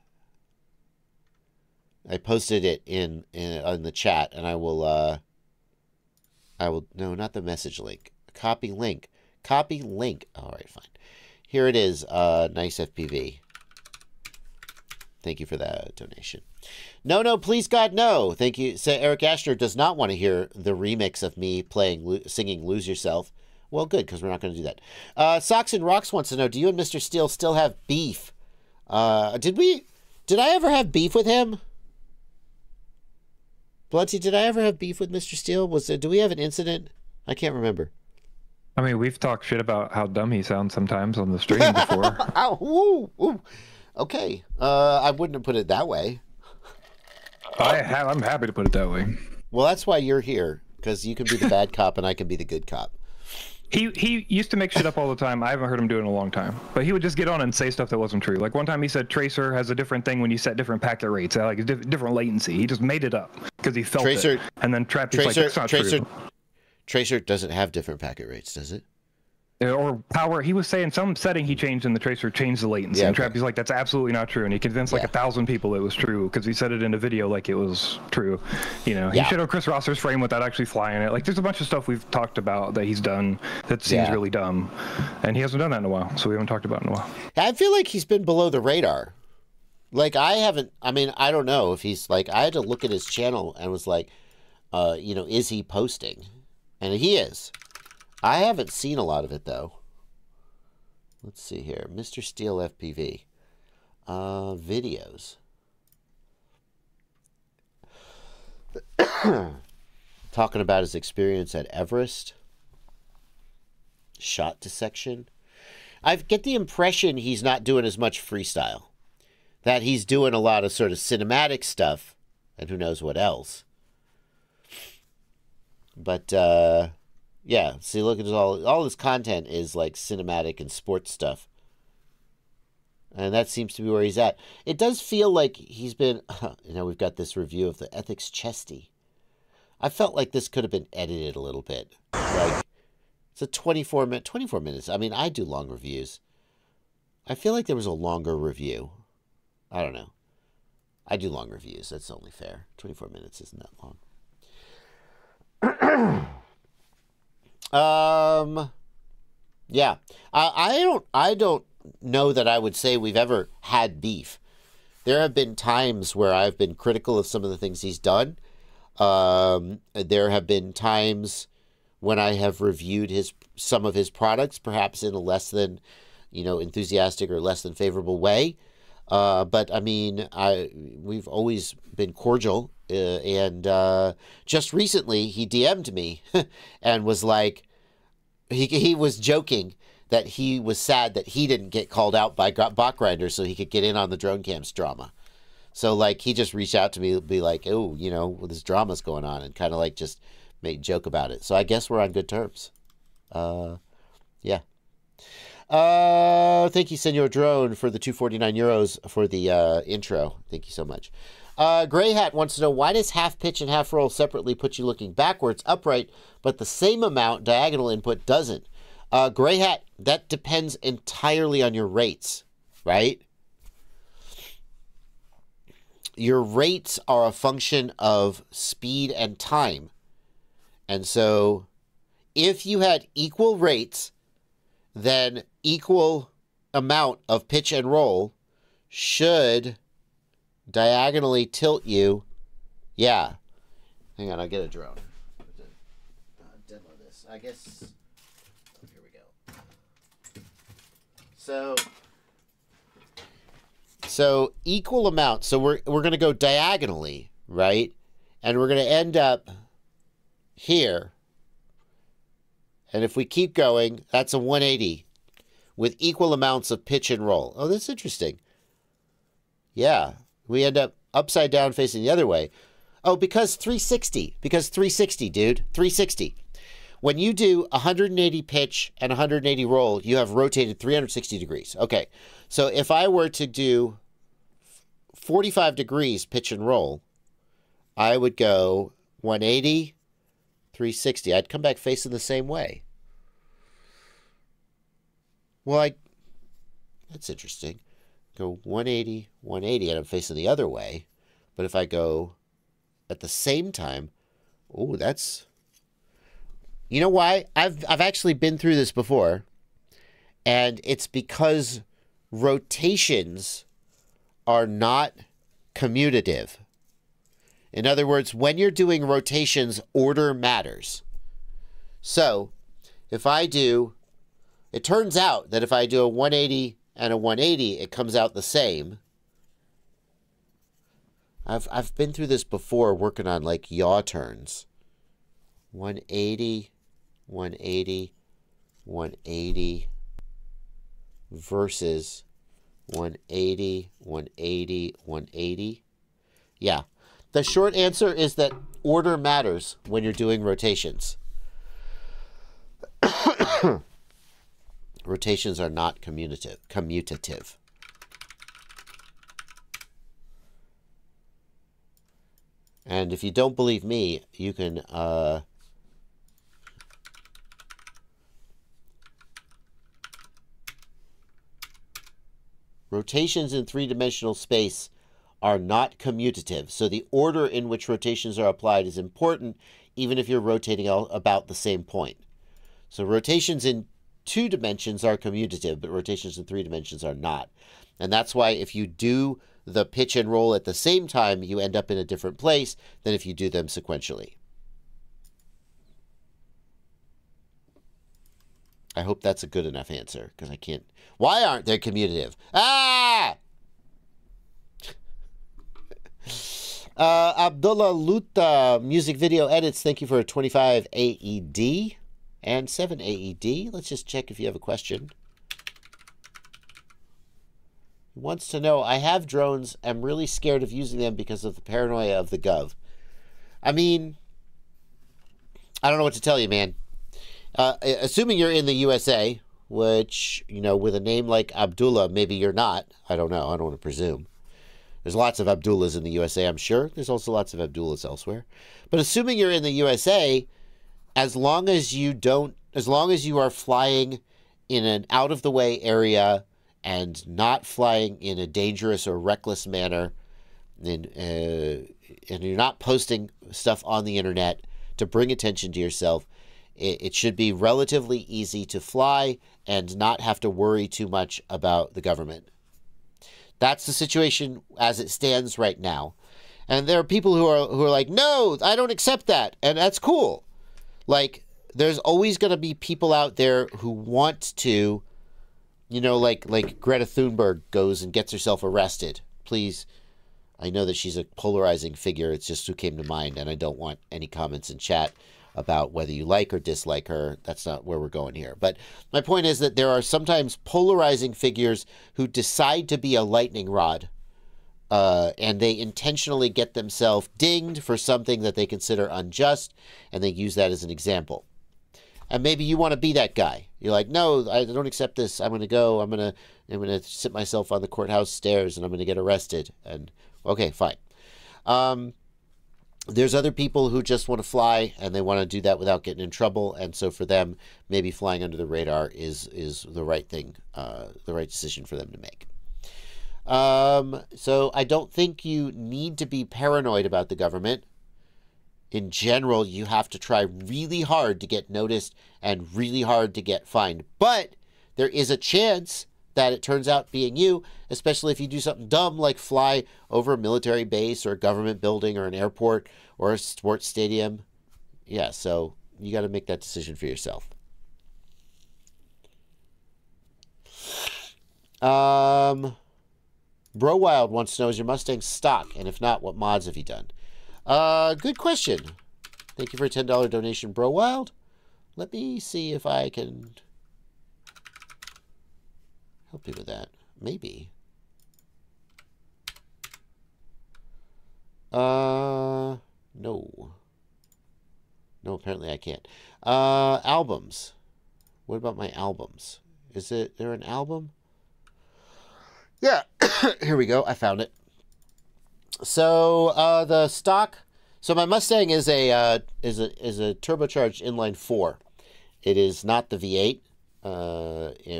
in the chat, and I will, no, not the message link. Copy link. All right, fine. Here it is, Nice FPV. Thank you for that donation. No, no, please, God, no. Thank you. So Eric Ashner does not want to hear the remix of me singing Lose Yourself. Well, good, because we're not going to do that. Socks and Rocks wants to know, do you and Mr. Steel still have beef? Did I ever have beef with him? Blunty, did I ever have beef with Mr. Steel? Do we have an incident? I can't remember. I mean, we've talked shit about how dumb he sounds sometimes on the stream before. Ow, ooh, ooh. Okay, I wouldn't have put it that way. I'm happy to put it that way. Well, that's why you're here, because you can be the bad cop and I can be the good cop. He used to make shit up all the time. I haven't heard him do it in a long time. But he would just get on and say stuff that wasn't true. Like one time he said Tracer has a different thing when you set different packet rates, like different latency. He just made it up because he felt it. And then Trapped is like, that's not true. Tracer doesn't have different packet rates, does it? Or power, he was saying some setting he changed in the Tracer changed the latency. Yeah, okay. And Trappy's like, that's absolutely not true. And he convinced like 1,000 people it was true because he said it in a video like it was true. You know, he showed Chris Rosser's frame without actually flying it. Like, there's a bunch of stuff we've talked about that he's done that seems really dumb. And he hasn't done that in a while, so we haven't talked about it in a while. I feel like he's been below the radar. Like, I don't know if he's like, I had to look at his channel and was like, you know, is he posting? And he is. I haven't seen a lot of it, though. Let's see here. Mr. Steel FPV. Videos. Talking about his experience at Everest. Shot dissection. I get the impression he's not doing as much freestyle. That he's doing a lot of sort of cinematic stuff. And who knows what else. But, yeah, see, look at all his content is like cinematic and sports stuff. And that seems to be where he's at. It does feel like he's been... You know, we've got this review of the Ethics Chesty. I felt like this could have been edited a little bit. Like, it's a 24 minutes. I mean, I do long reviews. I feel like there was a longer review. I don't know. I do long reviews. That's only fair. 24 minutes isn't that long. Yeah, I don't know that I would say we've ever had beef. There have been times where I've been critical of some of the things he's done. There have been times when I have reviewed some of his products, perhaps in a less than, you know, enthusiastic or less than favorable way. But I mean, we've always been cordial. And just recently he DM'd me and was like, he was joking that he was sad that he didn't get called out by Botgrinder so he could get in on the drone cams drama. So like, he just reached out to me, be like, oh, you know, well, this drama's going on, and kind of like just made a joke about it. So I guess we're on good terms. Yeah. Thank you, Senor Drone, for the 249 euros for the intro. Thank you so much. Gray Hat wants to know, why does half pitch and half roll separately put you looking backwards, upright, but the same amount diagonal input doesn't? Gray Hat, that depends entirely on your rates, right? Your rates are a function of speed and time. And so if you had equal rates, then equal amount of pitch and roll should... diagonally tilt you. Yeah. Hang on, I'll get a drone. I have to demo this. I guess... Oh, here we go. So equal amount. So we're going to go diagonally, right? And we're going to end up here. And if we keep going, that's a 180 with equal amounts of pitch and roll. Oh, that's interesting. Yeah. We end up upside down facing the other way. Oh, because 360. Because 360, dude. 360. When you do 180 pitch and 180 roll, you have rotated 360 degrees. Okay. So if I were to do 45 degrees pitch and roll, I would go 180, 360. I'd come back facing the same way. Well, that's interesting. Go 180, 180, and I'm facing the other way. But if I go at the same time, oh, that's... You know why? I've actually been through this before. And it's because rotations are not commutative. In other words, when you're doing rotations, order matters. So, if I do... It turns out that if I do a 180... and a 180, it comes out the same. I've been through this before working on like yaw turns. 180, 180, 180 versus 180, 180, 180. Yeah. The short answer is that order matters when you're doing rotations. Rotations are not commutative. And if you don't believe me, you can rotations in three-dimensional space are not commutative, so the order in which rotations are applied is important, even if you're rotating about the same point. So rotations in two dimensions are commutative, but rotations in three dimensions are not. And that's why if you do the pitch and roll at the same time, you end up in a different place than if you do them sequentially. I hope that's a good enough answer, because I can't... Why aren't they commutative? Ah! Abdullah Luta, music video edits. Thank you for a 25 AED. And 7 AED. Let's just check if you have a question. He wants to know, I have drones. I'm really scared of using them because of the paranoia of the gov. I mean, I don't know what to tell you, man. Assuming you're in the USA, which, you know, with a name like Abdullah, maybe you're not. I don't know. I don't want to presume. There's lots of Abdullahs in the USA, I'm sure. There's also lots of Abdullahs elsewhere. But assuming you're in the USA, as long as you don't, as long as you are flying in an out-of-the-way area and not flying in a dangerous or reckless manner, and you're not posting stuff on the internet to bring attention to yourself, it should be relatively easy to fly and not have to worry too much about the government. That's the situation as it stands right now. And there are people who are like, no, I don't accept that. And that's cool. Like, there's always going to be people out there who want to, you know, like Greta Thunberg goes and gets herself arrested. Please. I know that she's a polarizing figure. It's just who came to mind. And I don't want any comments in chat about whether you like or dislike her. That's not where we're going here. But my point is that there are sometimes polarizing figures who decide to be a lightning rod, and they intentionally get themselves dinged for something that they consider unjust, and they use that as an example. And maybe you want to be that guy. You're like, no, I don't accept this. I'm going to go. I'm going to sit myself on the courthouse stairs, and I'm going to get arrested. And okay, fine. There's other people who just want to fly and they want to do that without getting in trouble. And so for them, maybe flying under the radar is the right thing, the right decision for them to make. So I don't think you need to be paranoid about the government. In general, you have to try really hard to get noticed and really hard to get fined. But there is a chance that it turns out being you, especially if you do something dumb like fly over a military base or a government building or an airport or a sports stadium. Yeah, so you got to make that decision for yourself. Bro Wild wants to know, is your Mustang stock? And if not, what mods have you done? Good question. Thank you for a $10 donation, Bro Wild. Let me see if I can help you with that. Maybe. No. No, apparently I can't. Albums. What about my albums? Is it there an album? Yeah. Here we go. I found it. So, the stock. So my Mustang is a turbocharged inline 4. It is not the V8.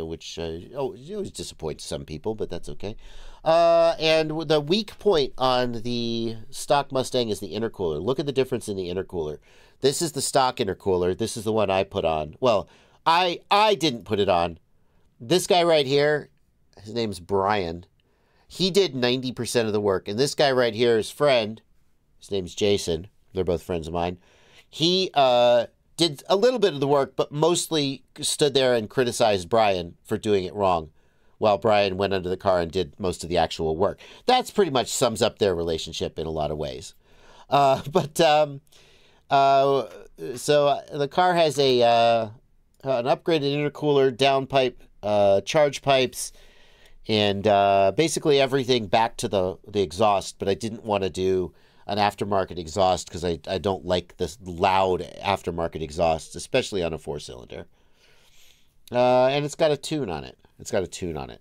Which always disappoints some people, but that's okay. And the weak point on the stock Mustang is the intercooler. Look at the difference in the intercooler. This is the stock intercooler. This is the one I put on. Well, I didn't put it on. This guy right here, his name's Brian. He did 90% of the work. And this guy right here, his friend, his name's Jason. They're both friends of mine. He, did a little bit of the work, but mostly stood there and criticized Brian for doing it wrong while Brian went under the car and did most of the actual work. That's pretty much sums up their relationship in a lot of ways. So the car has a an upgraded intercooler, downpipe, charge pipes, and basically everything back to the exhaust, but I didn't want to do an aftermarket exhaust because I don't like this loud aftermarket exhaust, especially on a 4-cylinder. And it's got a tune on it. It's got a tune on it.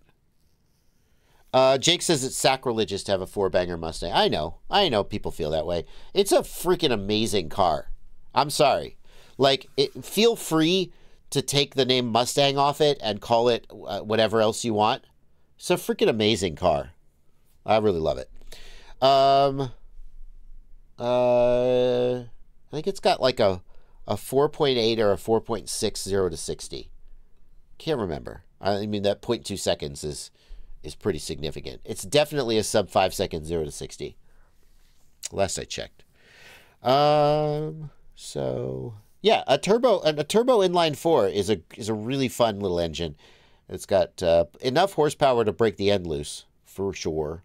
Jake says it's sacrilegious to have a 4-banger Mustang. I know. I know people feel that way. It's a freaking amazing car. I'm sorry. Like, feel free to take the name Mustang off it and call it whatever else you want. It's a freaking amazing car. I really love it. I think it's got like a 4.8 or a 4.60 to 60. Can't remember. I mean, that 0.2 seconds is pretty significant. It's definitely a sub 5 second 0 to 60. Last I checked. So yeah, a turbo inline 4 is a really fun little engine. It's got enough horsepower to break the end loose for sure.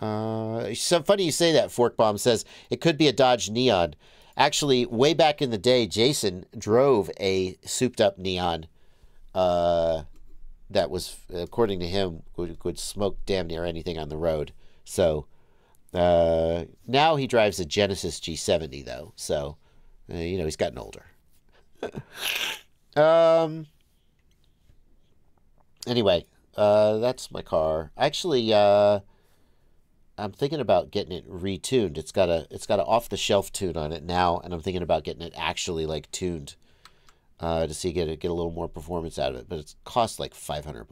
So funny you say that, Fork Bomb says it could be a Dodge Neon. Actually, way back in the day, Jason drove a souped-up Neon that was, according to him, would smoke damn near anything on the road. So now he drives a Genesis G70, though. So, you know, he's gotten older. Anyway, that's my car. Actually, I'm thinking about getting it retuned. It's got an off-the-shelf tune on it now, and I'm thinking about getting it actually like tuned to see get a little more performance out of it. But it costs like $500,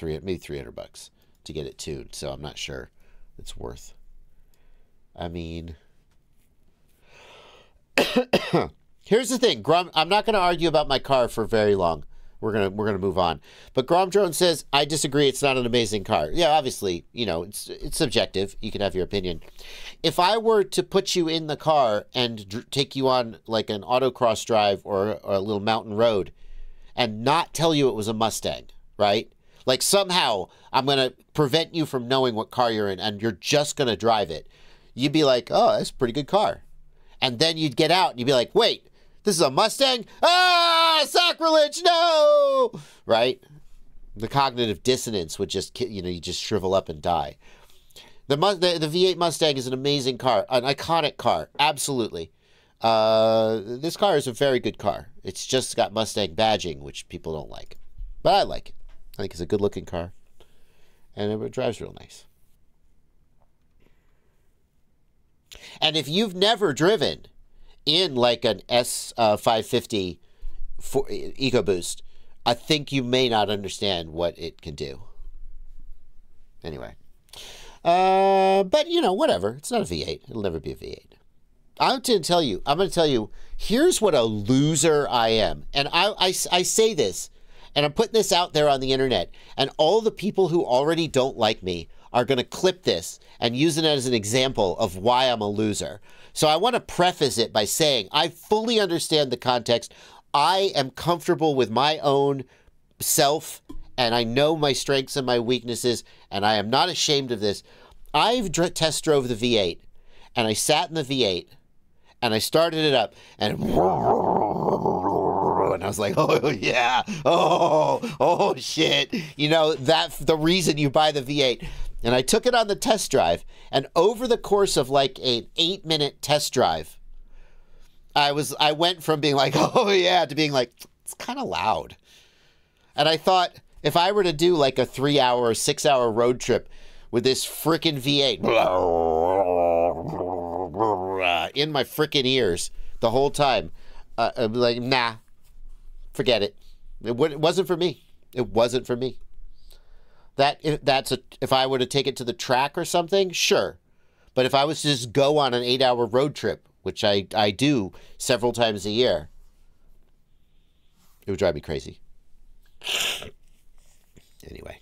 maybe $300 to get it tuned. So I'm not sure it's worth. I mean, here's the thing, Grom. I'm not going to argue about my car for very long. We're gonna move on. But Grom Drone says, I disagree, it's not an amazing car. Yeah, obviously, you know, it's subjective. You can have your opinion. If I were to put you in the car and take you on like an autocross drive or a little mountain road and not tell you it was a Mustang, right? Like somehow I'm gonna prevent you from knowing what car you're in and you're just gonna drive it. You'd be like, oh, that's a pretty good car. And then you'd get out and you'd be like, wait, this is a Mustang? Ah, sacrilege, no! Right? The cognitive dissonance would just, you know, you just shrivel up and die. The V8 Mustang is an amazing car, an iconic car, absolutely. This car is a very good car. It's just got Mustang badging, which people don't like. But I like it. I think it's a good-looking car. And it drives real nice. And if you've never driven in like an S550 for EcoBoost, I think you may not understand what it can do. Anyway, but you know, whatever. It's not a V8. It'll never be a V8. I'm going to tell you, here's what a loser I am. And I say this, and I'm putting this out there on the internet, and all the people who already don't like me are going to clip this and use it as an example of why I'm a loser. So I want to preface it by saying I fully understand the context. I am comfortable with my own self, and I know my strengths and my weaknesses, and I am not ashamed of this. I've test drove the V8, and I sat in the V8, and I started it up, and I was like, oh, yeah, oh, shit. You know, that's the reason you buy the V8. And I took it on the test drive, and over the course of like an 8-minute test drive, I went from being like, oh yeah, to being like, it's kind of loud. And I thought, if I were to do like a 3-hour or 6-hour road trip with this frickin' V8 in my frickin' ears the whole time, I'd be like, nah, forget it. It wasn't for me. It wasn't for me. If I were to take it to the track or something, sure. But if I was to just go on an 8-hour road trip, which I do several times a year, it would drive me crazy. Anyway.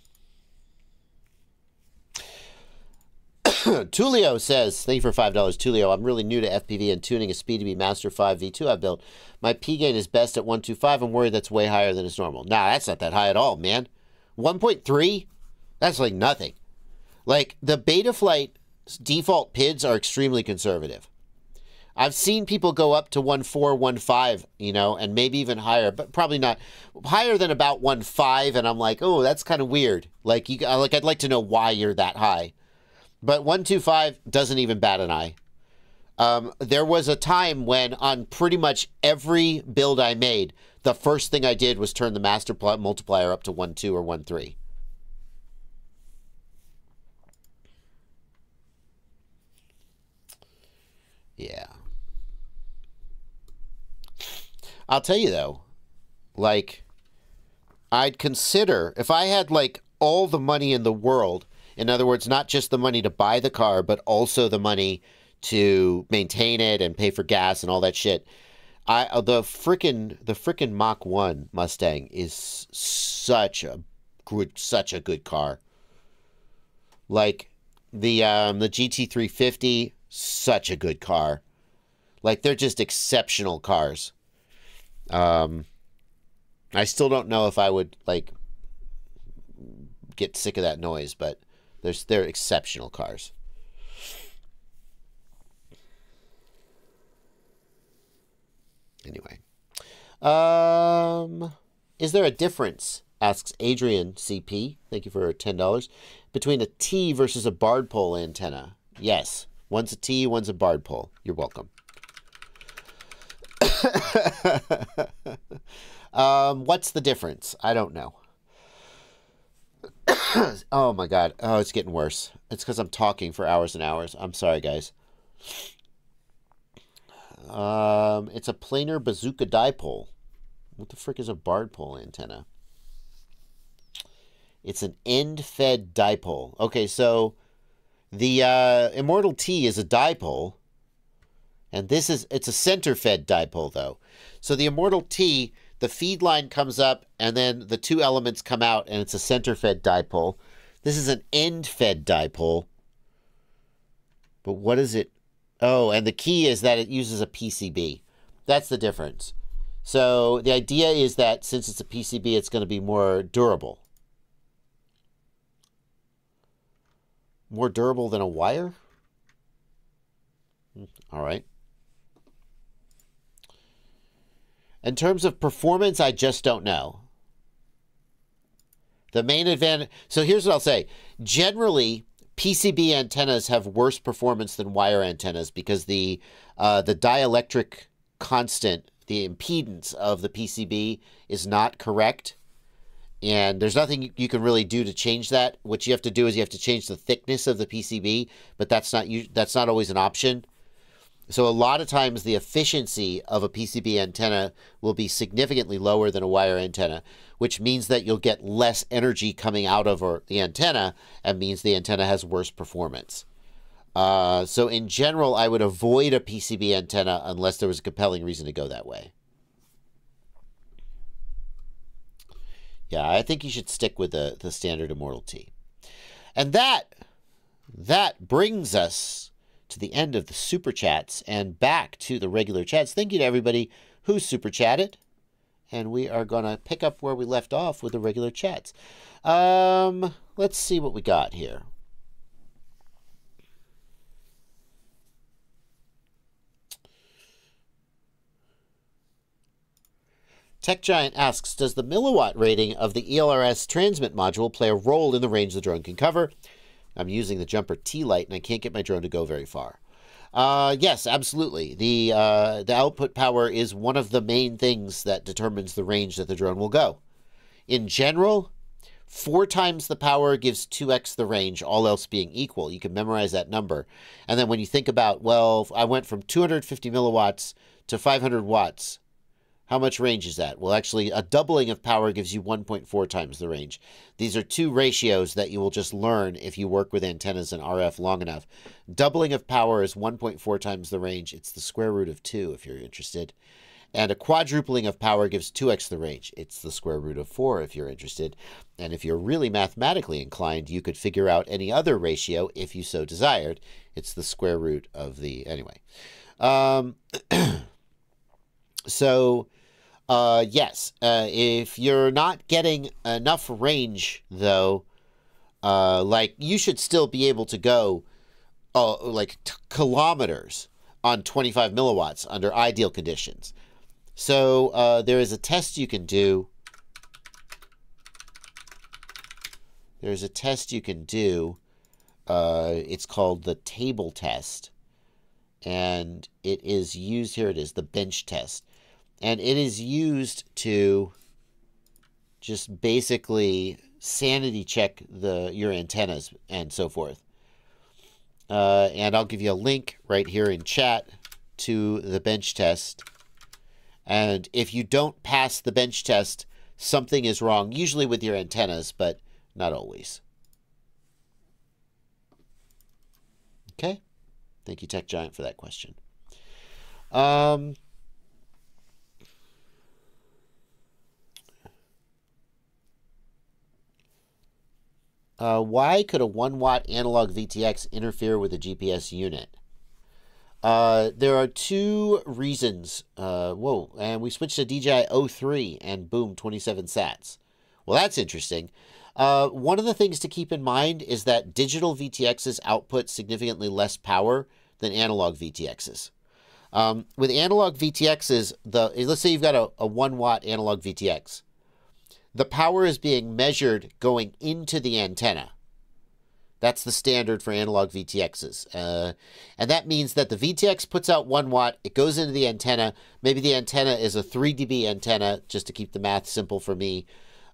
Tulio says, thank you for $5, Tulio. I'm really new to FPV and tuning a Speed to be Master 5 V2 I built. My P gain is best at 125. I'm worried that's way higher than it's normal. Nah, that's not that high at all, man. 1.3? That's like nothing. Like, the Betaflight default PIDs are extremely conservative. I've seen people go up to 1.4, 1.5, you know, and maybe even higher, but probably not higher than about 1.5. And I'm like, oh, that's kind of weird. Like, I'd like to know why you're that high. But 1.25 doesn't even bat an eye. There was a time when on pretty much every build I made, the first thing I did was turn the master multiplier up to 1.2 or 1.3. Yeah. I'll tell you though, like, I'd consider, if I had like all the money in the world, in other words, not just the money to buy the car, but also the money to maintain it and pay for gas and all that shit. The frickin' Mach 1 Mustang is such a good car. Like the GT350, such a good car. Like, they're just exceptional cars. I still don't know if I would like get sick of that noise, but they're exceptional cars. Anyway, is there a difference, asks Adrian CP, thank you for $10, between a T versus a barred pole antenna? Yes, one's a T, one's a barred pole. You're welcome. What's the difference? I don't know. Oh my God. Oh, it's getting worse. It's because I'm talking for hours and hours. I'm sorry, guys. It's a planar bazooka dipole. What the frick is a barred pole antenna? It's an end-fed dipole. Okay, so the Immortal T is a dipole. And this is, it's a center-fed dipole, though. So the Immortal T, the feed line comes up, and then the two elements come out, and it's a center-fed dipole. This is an end-fed dipole. But what is it? Oh, and the key is that it uses a PCB. That's the difference. So the idea is that since it's a PCB, it's going to be more durable. More durable than a wire? All right. In terms of performance, I just don't know. The main advantage... So here's what I'll say. Generally, PCB antennas have worse performance than wire antennas because the dielectric constant, the impedance of the PCB is not correct. And there's nothing you can really do to change that. What you have to do is you have to change the thickness of the PCB, but that's not always an option. So a lot of times the efficiency of a PCB antenna will be significantly lower than a wire antenna, which means that you'll get less energy coming out of the antenna and means the antenna has worse performance. So in general, I would avoid a PCB antenna unless there was a compelling reason to go that way. Yeah, I think you should stick with the standard Immortal T. And that brings us to the end of the Super Chats and back to the regular chats. Thank you to everybody who Super Chatted. And we are going to pick up where we left off with the regular chats. Let's see what we got here. Tech Giant asks, does the milliwatt rating of the ELRS transmit module play a role in the range the drone can cover? I'm using the Jumper T-Light, and I can't get my drone to go very far. Yes, absolutely. The output power is one of the main things that determines the range that the drone will go. In general, 4 times the power gives 2x the range, all else being equal. You can memorize that number. And then when you think about, well, I went from 250 milliwatts to 500 watts, how much range is that? Well, actually, a doubling of power gives you 1.4 times the range. These are two ratios that you will just learn if you work with antennas and RF long enough. Doubling of power is 1.4 times the range. It's the square root of 2, if you're interested. And a quadrupling of power gives 2x the range. It's the square root of 4, if you're interested. And if you're really mathematically inclined, you could figure out any other ratio if you so desired. It's the square root of the... Anyway. So... yes, if you're not getting enough range, though, like, you should still be able to go, like, kilometers on 25 milliwatts under ideal conditions. So there is a test you can do. There's a test you can do. It's called the table test. And it is used, here it is, the bench test. And it is used to just basically sanity check your antennas and so forth. And I'll give you a link right here in chat to the bench test. And if you don't pass the bench test, something is wrong, usually with your antennas, but not always. Okay. Thank you, Tech Giant, for that question. Why could a 1-watt analog VTX interfere with a GPS unit? There are two reasons. Whoa, and we switched to DJI 03 and boom, 27 sats. Well, that's interesting. One of the things to keep in mind is that digital VTXs output significantly less power than analog VTXs. With analog VTXs, let's say you've got a 1-watt analog VTX. The power is being measured going into the antenna. That's the standard for analog VTXs. And that means that the VTX puts out 1 watt, it goes into the antenna. Maybe the antenna is a 3 dB antenna, just to keep the math simple for me.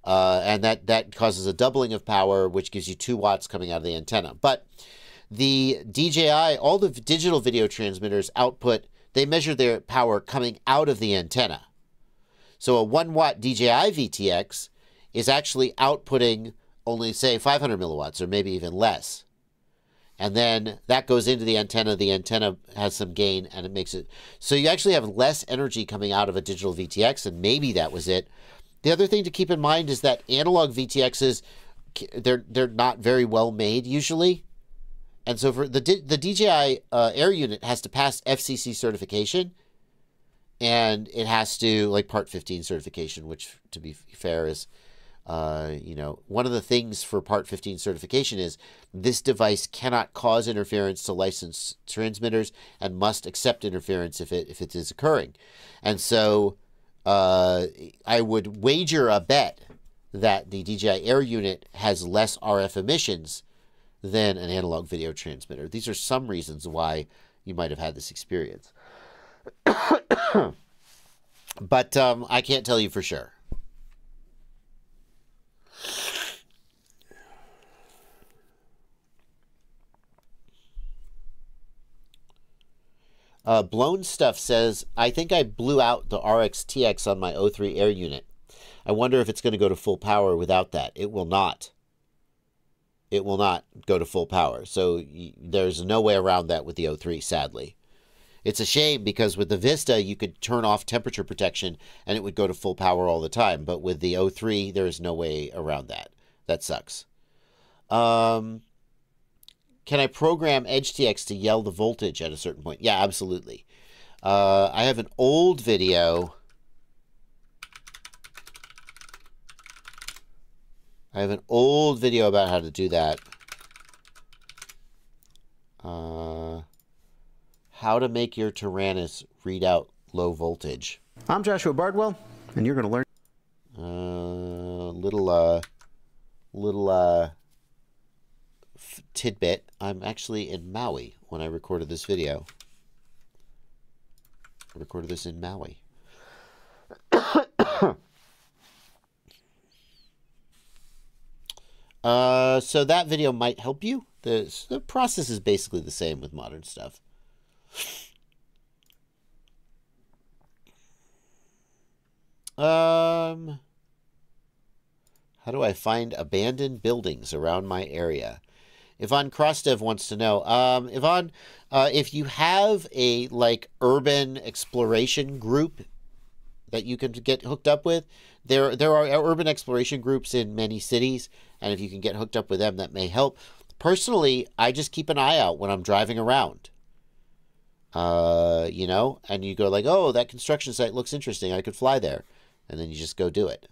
And that causes a doubling of power, which gives you 2 watts coming out of the antenna. But the DJI, all the digital video transmitters output, they measure their power coming out of the antenna. So a 1 watt DJI VTX is actually outputting only, say, 500 milliwatts or maybe even less. And then that goes into the antenna. The antenna has some gain and it makes it. So you actually have less energy coming out of a digital VTX, and maybe that was it. The other thing to keep in mind is that analog VTXs, they're not very well made usually. And so for the DJI Air unit has to pass FCC certification, and it has to, like, Part 15 certification, which, to be fair, is, you know, one of the things for Part 15 certification is this device cannot cause interference to licensed transmitters and must accept interference if it is occurring. And so I would wager a bet that the DJI Air unit has less RF emissions than an analog video transmitter. These are some reasons why you might have had this experience. But I can't tell you for sure. Blown Stuff says, I think I blew out the RX-TX on my O3 Air unit. I wonder if it's going to go to full power without that. It will not. It will not go to full power. So there's no way around that with the O3, sadly. It's a shame, because with the Vista, you could turn off temperature protection and it would go to full power all the time. But with the O3, there is no way around that. That sucks. Can I program EdgeTX to yell the voltage at a certain point? Yeah, absolutely. I have an old video. About how to do that. How to make your Tyrannus read out low voltage. I'm Joshua Bardwell, and you're going to learn tidbit. I'm actually in Maui when I recorded this video. I recorded this in Maui. So that video might help you. The process is basically the same with modern stuff. How do I find abandoned buildings around my area? Yvonne Crossdev wants to know. Yvonne, if you have a, like, urban exploration group that you can get hooked up with, there are urban exploration groups in many cities, and if you can get hooked up with them, that may help. Personally, I just keep an eye out when I'm driving around. You know, and you go like, oh, that construction site looks interesting. I could fly there. And then you just go do it.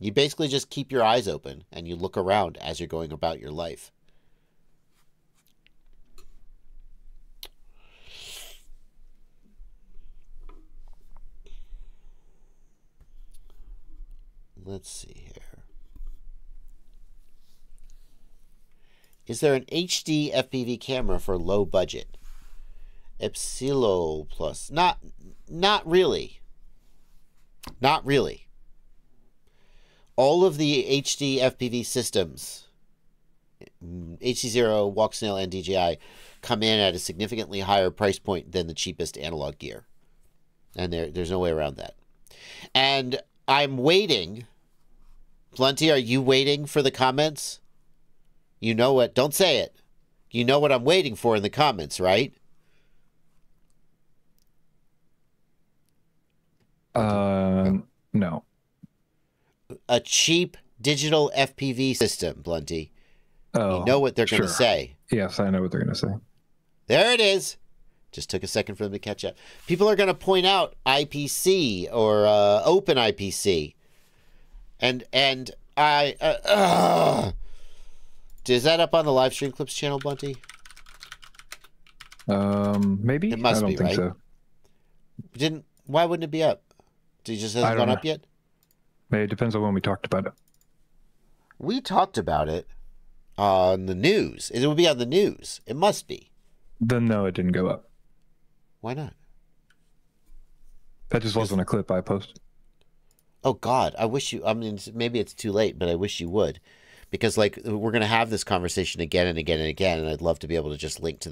You basically just keep your eyes open and you look around as you're going about your life. Let's see here. Is there an HD FPV camera for low budget? Epsilon Plus. Not really. Not really. All of the HD FPV systems, HD0, Walksnail, and DJI, come in at a significantly higher price point than the cheapest analog gear. And there's no way around that. And I'm waiting. Blunty, are you waiting for the comments? You know what? Don't say it. You know what I'm waiting for in the comments, right? No. A cheap digital FPV system, Blunty. Oh, you know what they're going to say. Yes, I know what they're going to say. There it is. Just took a second for them to catch up. People are going to point out IPC or open IPC. And I... is that up on the live stream clips channel, Blunty? Maybe. It must be, right? I don't think so. Why wouldn't it be up? It just hasn't gone up yet? It depends on when we talked about it. We talked about it on the news. It would be on the news. It must be. Then no, it didn't go up. Why not? That just wasn't a clip I posted. Oh God, I wish you, I mean, maybe it's too late, but I wish you would, because like we're going to have this conversation again and again and again. And I'd love to be able to just link to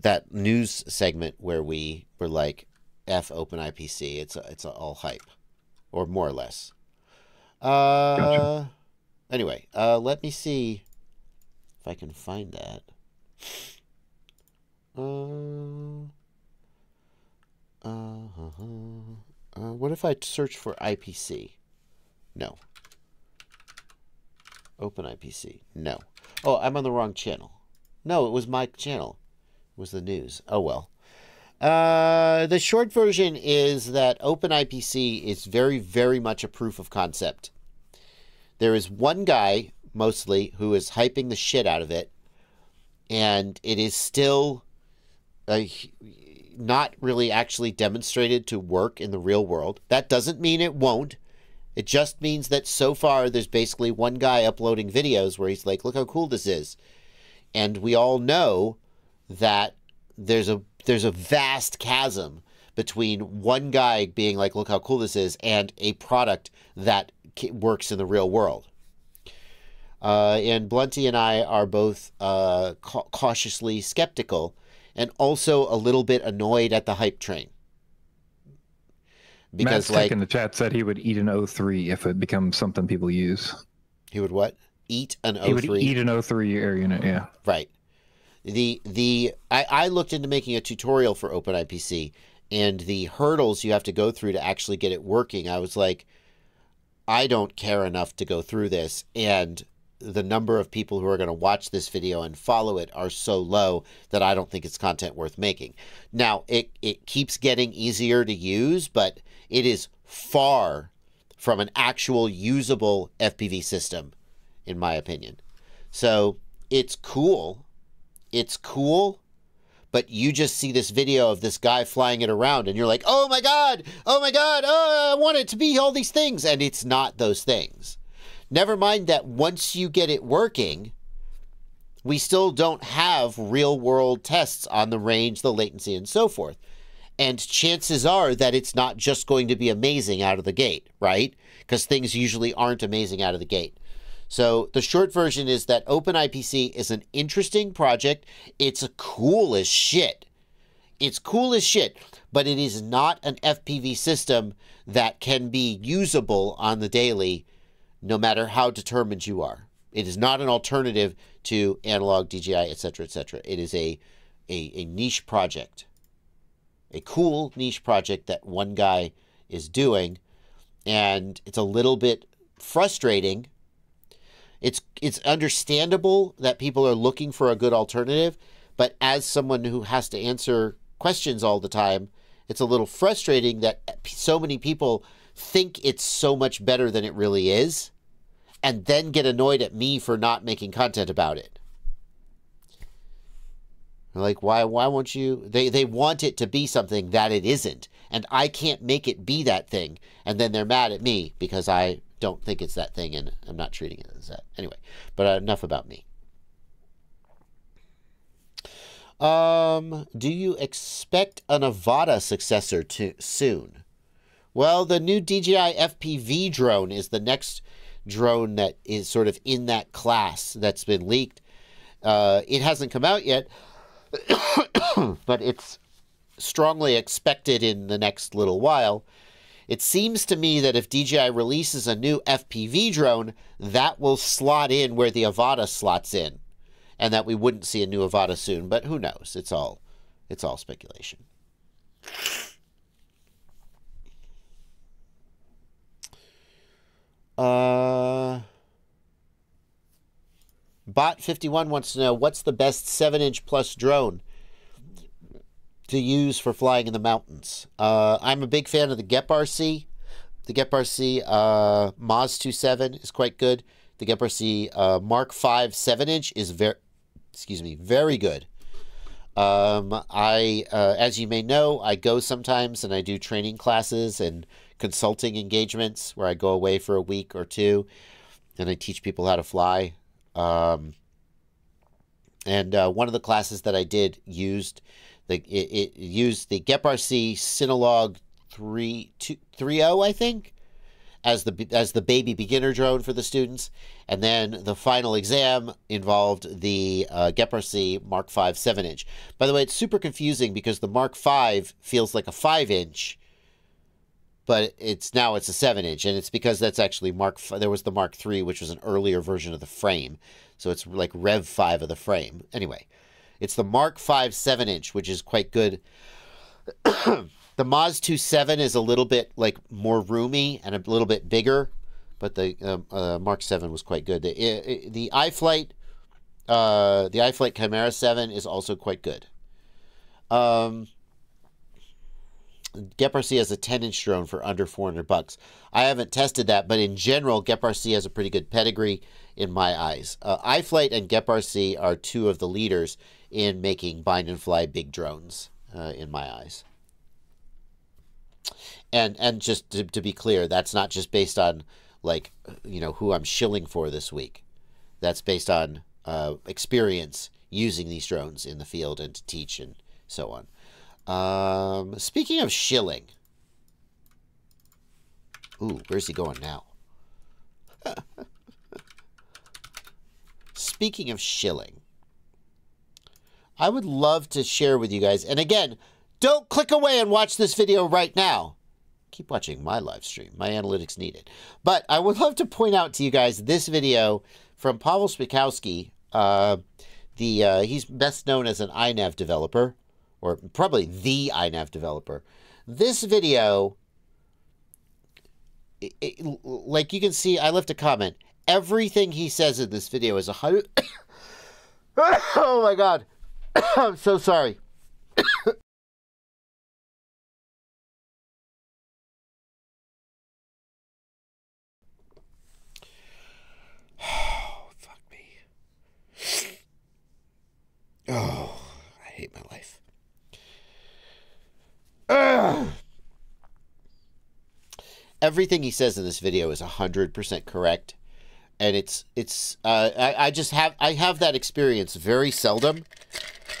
that news segment where we were like, F open IPC. It's all hype, or more or less. Gotcha. Anyway, let me see if I can find that. What if I search for IPC? No. Open IPC. No. Oh, I'm on the wrong channel. No, it was my channel. It was the news. Oh, well. The short version is that Open IPC is very, very much a proof of concept. There is one guy, mostly, who is hyping the shit out of it. And it is still not really actually demonstrated to work in the real world. That doesn't mean it won't. It just means that so far there's basically one guy uploading videos where he's like, look how cool this is. And we all know that there's a vast chasm between one guy being like, look how cool this is, and a product that works in the real world. And Blunty and I are both cautiously skeptical and also a little bit annoyed at the hype train. Because Matt's like, in the chat said he would eat an O3 if it becomes something people use. He would what? Eat an O3? He would eat an O3 air unit, yeah. Right. I looked into making a tutorial for OpenIPC, and the hurdles you have to go through to actually get it working, I was like, I don't care enough to go through this, and the number of people who are going to watch this video and follow it are so low that I don't think it's content worth making. Now, it keeps getting easier to use, but it is far from an actual usable FPV system, in my opinion. So it's cool. It's cool, but you just see this video of this guy flying it around and you're like, oh my God, oh, I want it to be all these things. And it's not those things. Never mind that once you get it working, we still don't have real world tests on the range, the latency, and so forth. And chances are that it's not just going to be amazing out of the gate, right? Because things usually aren't amazing out of the gate. So the short version is that OpenIPC is an interesting project. It's cool as shit. It's cool as shit, but it is not an FPV system that can be usable on the daily, no matter how determined you are. It is not an alternative to analog, DJI, etc., etc. It is a niche project, a cool niche project that one guy is doing, and it's a little bit frustrating. It's understandable that people are looking for a good alternative, but as someone who has to answer questions all the time, it's a little frustrating that so many people think it's so much better than it really is, and then get annoyed at me for not making content about it. Like, why won't you? They want it to be something that it isn't, and I can't make it be that thing, and then they're mad at me because I don't think it's that thing and I'm not treating it as that. Anyway, but enough about me. Do you expect a Avata successor soon? Well, the new DJI FPV drone is the next drone that is sort of in that class that's been leaked. It hasn't come out yet, but it's strongly expected in the next little while. It seems to me that if DJI releases a new FPV drone, that will slot in where the Avata slots in, and that we wouldn't see a new Avata soon, but who knows? It's all speculation. Bot51 wants to know, what's the best 7-inch plus drone to use for flying in the mountains? I'm a big fan of the GEP RC. The GEP RC Moz 27 is quite good. The GEP RC Mark 5 7-inch is very good. I as you may know, I go sometimes and I do training classes and consulting engagements where I go away for a week or two and I teach people how to fly. One of the classes that I did used the GEP RC Synalog 3.0, I think, as the baby beginner drone for the students. And then the final exam involved the GhostBranch Mark V 7-inch. By the way, it's super confusing because the Mark V feels like a 5-inch, but now it's a 7-inch, and it's because that's actually there was the Mark III, which was an earlier version of the frame. So it's like Rev 5 of the frame. Anyway, it's the Mark V 7-inch, which is quite good. The Moz 2.7 is a little bit like more roomy and a little bit bigger, but the Mark 7 was quite good. The iFlight, the iFlight Chimera 7 is also quite good. GhostBranch has a 10-inch drone for under $400. I haven't tested that, but in general, GhostBranch has a pretty good pedigree in my eyes. iFlight and GhostBranch are two of the leaders in making bind and fly big drones in my eyes. And just to be clear, that's not just based on, like, you know, who I'm shilling for this week. That's based on experience using these drones in the field and to teach and so on. Speaking of shilling, ooh, where's he going now? Speaking of shilling, I would love to share with you guys, and again, don't click away and watch this video right now. Keep watching my live stream. My analytics need it. But I would love to point out to you guys this video from Pavel Spikowski. He's best known as an iNav developer, or probably the iNav developer. This video, like you can see, I left a comment. Everything he says in this video is 100. Oh my God. I'm so sorry. Oh, fuck me. Oh, I hate my life. Ugh. Everything he says in this video is 100% correct, and I have that experience very seldom,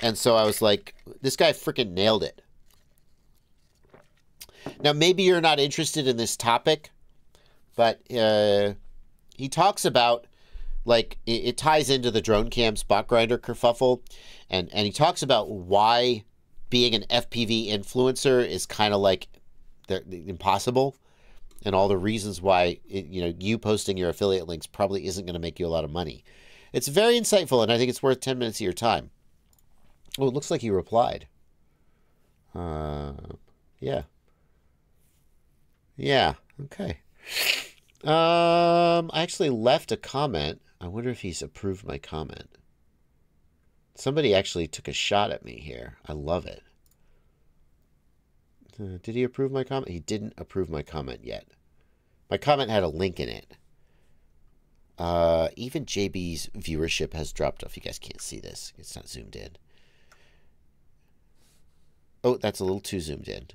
and so I was like, this guy freaking nailed it. Now maybe you're not interested in this topic, but he talks about, like, it ties into the drone cam spot grinder kerfuffle, and he talks about why being an FPV influencer is kind of like impossible, and all the reasons why you posting your affiliate links probably isn't going to make you a lot of money. It's very insightful, and I think it's worth 10 minutes of your time. Oh, it looks like he replied. Yeah. Okay. I actually left a comment. I wonder if he's approved my comment. Somebody actually took a shot at me here. I love it. Did he approve my comment? He didn't approve my comment yet. My comment had a link in it. Even JB's viewership has dropped off. You guys can't see this. It's not zoomed in. Oh, that's a little too zoomed in.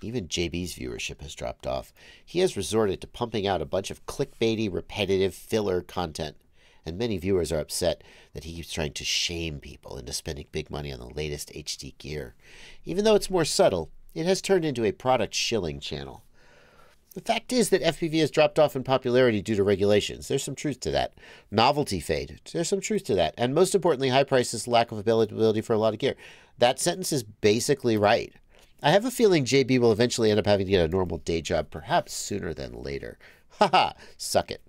Even JB's viewership has dropped off. He has resorted to pumping out a bunch of clickbaity, repetitive, filler content, and many viewers are upset that he keeps trying to shame people into spending big money on the latest HD gear. Even though it's more subtle, it has turned into a product shilling channel. The fact is that FPV has dropped off in popularity due to regulations. There's some truth to that. Novelty fade. There's some truth to that. And most importantly, high prices, lack of availability for a lot of gear. That sentence is basically right. I have a feeling JB will eventually end up having to get a normal day job, perhaps sooner than later. Haha, suck it.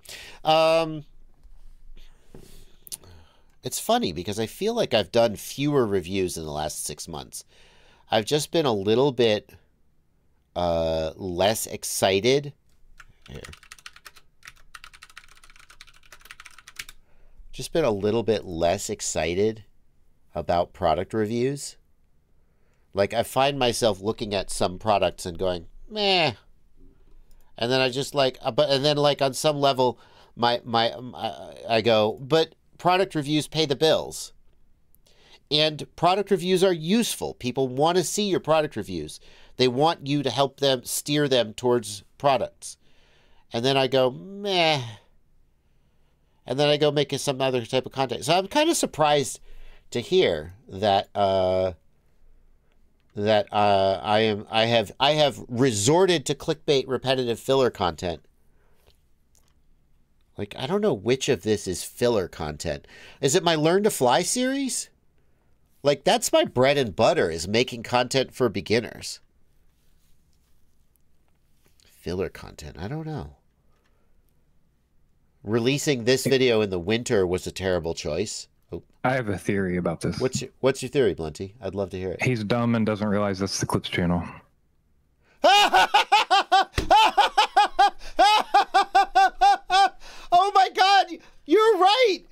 It's funny because I feel like I've done fewer reviews in the last 6 months. I've just been a little bit less excited. Here. Just been a little bit less excited about product reviews. Like, I find myself looking at some products and going, meh. And then I just like, but, and then like on some level, I go, but product reviews pay the bills. And product reviews are useful. People want to see your product reviews. They want you to help them, steer them towards products. And then I go, meh. And then I go make some other type of content. So I'm kind of surprised to hear that, that I have resorted to clickbait repetitive filler content. Like, I don't know which of this is filler content. Is it my Learn to Fly series? Like, that's my bread and butter, is making content for beginners. Filler content, I don't know. Releasing this video in the winter was a terrible choice. Oh. I have a theory about this. What's your theory, Blunty? I'd love to hear it. He's dumb and doesn't realize that's the Clips channel. Oh my God, you're right.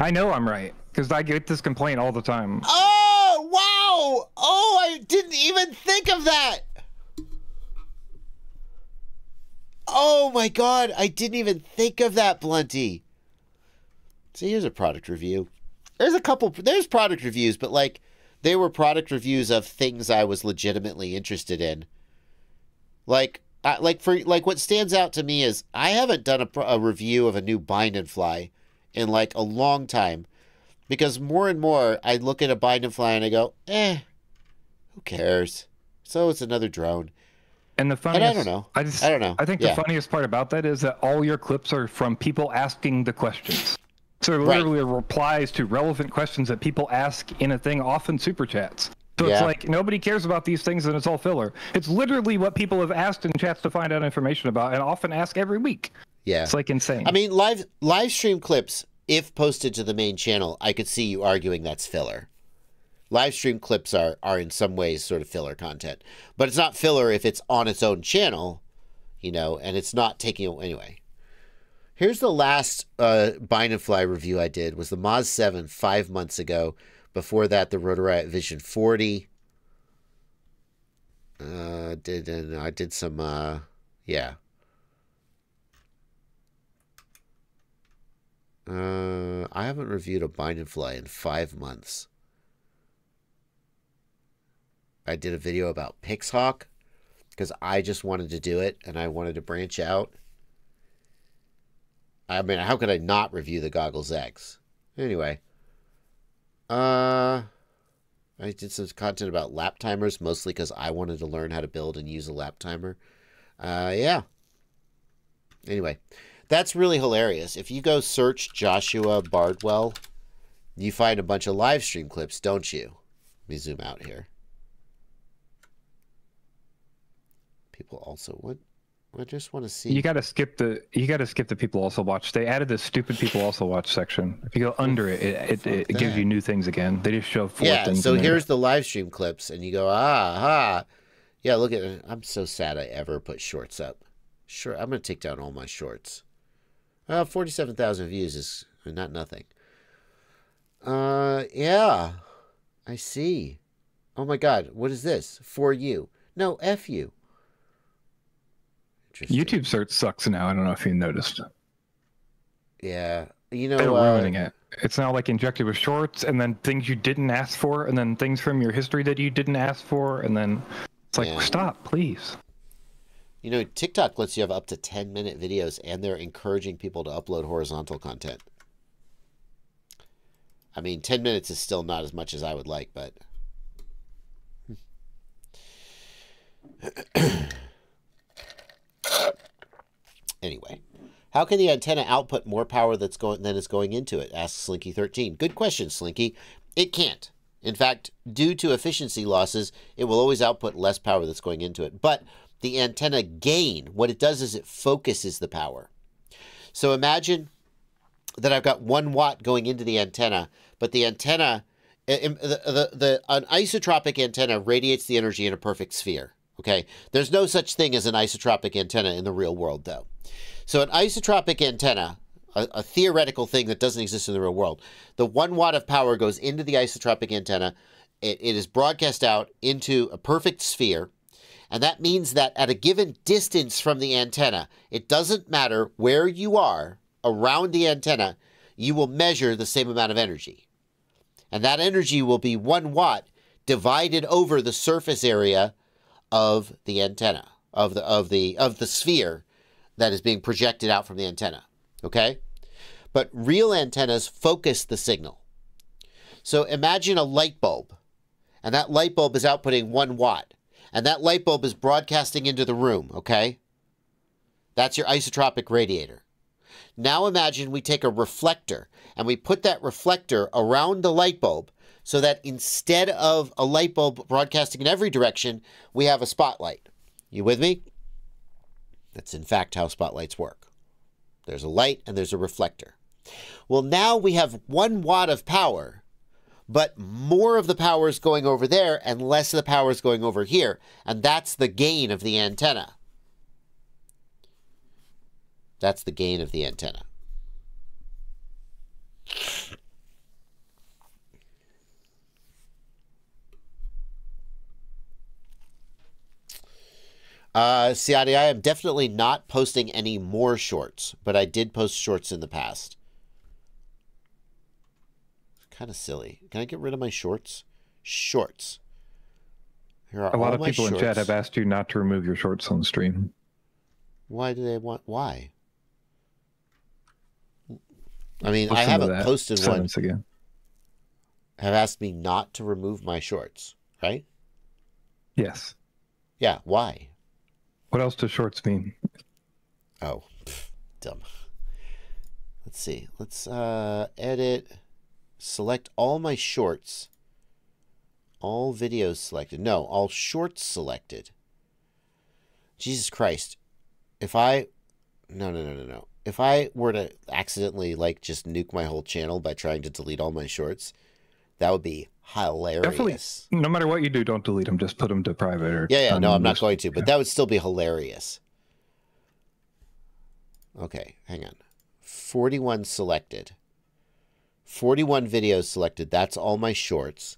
I know I'm right because I get this complaint all the time. Oh wow! Oh, I didn't even think of that. Oh my God, I didn't even think of that, Blunty. See, here's a product review. There's a couple, there's product reviews, but like they were product reviews of things I was legitimately interested in. Like what stands out to me is I haven't done a review of a new bind and fly in like a long time, because more and more I look at a bind and fly and I go, eh, who cares? So it's another drone. And the funniest, and I don't know. I think the funniest part about that is that all your clips are from people asking the questions. So literally it replies to relevant questions that people ask in a thing, often super chats. So it's like nobody cares about these things and it's all filler. It's literally what people have asked in chats to find out information about and often ask every week. Yeah. It's like insane. I mean, live stream clips, if posted to the main channel, I could see you arguing that's filler. Live stream clips are in some ways sort of filler content, but it's not filler if it's on its own channel, you know, and it's not taking away. Anyway, here's the last bind and fly review I did was the Moz 7 5 months ago. Before that, the Rotor Riot Vision 40. I haven't reviewed a bind and fly in 5 months. I did a video about Pixhawk because I just wanted to do it and I wanted to branch out. I mean, how could I not review the Goggles X? Anyway, I did some content about lap timers, mostly because I wanted to learn how to build and use a lap timer. Anyway, that's really hilarious. If you go search Joshua Bardwell, you find a bunch of live stream clips, don't you? Let me zoom out here. People also would. I just want to see. You gotta skip the people also watch. They added the stupid people also watch section. If you go under it gives you new things again. They just show four things. Yeah. So here's the live stream clips, and you go yeah. Look at it. I'm so sad I ever put shorts up. Sure, I'm gonna take down all my shorts. 47,000 views is not nothing. Yeah, I see. Oh my God, what is this? For you? No, F you. YouTube search sucks now. I don't know if you noticed. Yeah, you know, they're ruining it. It's now like injected with shorts, and then things you didn't ask for, and then things from your history that you didn't ask for, and then it's like stop, please. You know, TikTok lets you have up to 10-minute videos, and they're encouraging people to upload horizontal content. I mean, 10 minutes is still not as much as I would like, but. Anyway, how can the antenna output more power than is going into it? Asks Slinky13. Good question, Slinky. It can't. In fact, due to efficiency losses, it will always output less power that's going into it. But the antenna gain, what it does is it focuses the power. So imagine that I've got 1 watt going into the antenna, but the antenna, an isotropic antenna radiates the energy in a perfect sphere. Okay, there's no such thing as an isotropic antenna in the real world, though. So an isotropic antenna, a theoretical thing that doesn't exist in the real world, the 1 watt of power goes into the isotropic antenna. It is broadcast out into a perfect sphere. And that means that at a given distance from the antenna, it doesn't matter where you are around the antenna, you will measure the same amount of energy. And that energy will be 1 watt divided over the surface area of the antenna, of the sphere that is being projected out from the antenna. Okay, but real antennas focus the signal. So imagine a light bulb, and that light bulb is outputting 1 watt. And that light bulb is broadcasting into the room, okay? That's your isotropic radiator. Now imagine we take a reflector and we put that reflector around the light bulb so that instead of a light bulb broadcasting in every direction, we have a spotlight. You with me? That's in fact how spotlights work. There's a light and there's a reflector. Well, now we have 1 watt of power, but more of the power is going over there and less of the power is going over here. And that's the gain of the antenna. That's the gain of the antenna. Ciadi, I am definitely not posting any more shorts, but I did post shorts in the past. It's kind of silly. Can I get rid of my shorts? Shorts. Here are a lot of people in chat have asked you not to remove your shorts on the stream. Why do they want? Why? I mean, I haven't posted one. Have asked me not to remove my shorts, right? Yes. Yeah. Why? What else does shorts mean? Oh, pff, dumb. Let's see. Let's edit. Select all my shorts. All videos selected. No, all shorts selected. Jesus Christ! If I, no. If I were to accidentally, like, just nuke my whole channel by trying to delete all my shorts, that would be hilarious. Definitely, no matter what you do, don't delete them. Just put them to private. Or yeah, no, I'm not going to, but that would still be hilarious. Okay, hang on. 41 selected. 41 videos selected. That's all my shorts.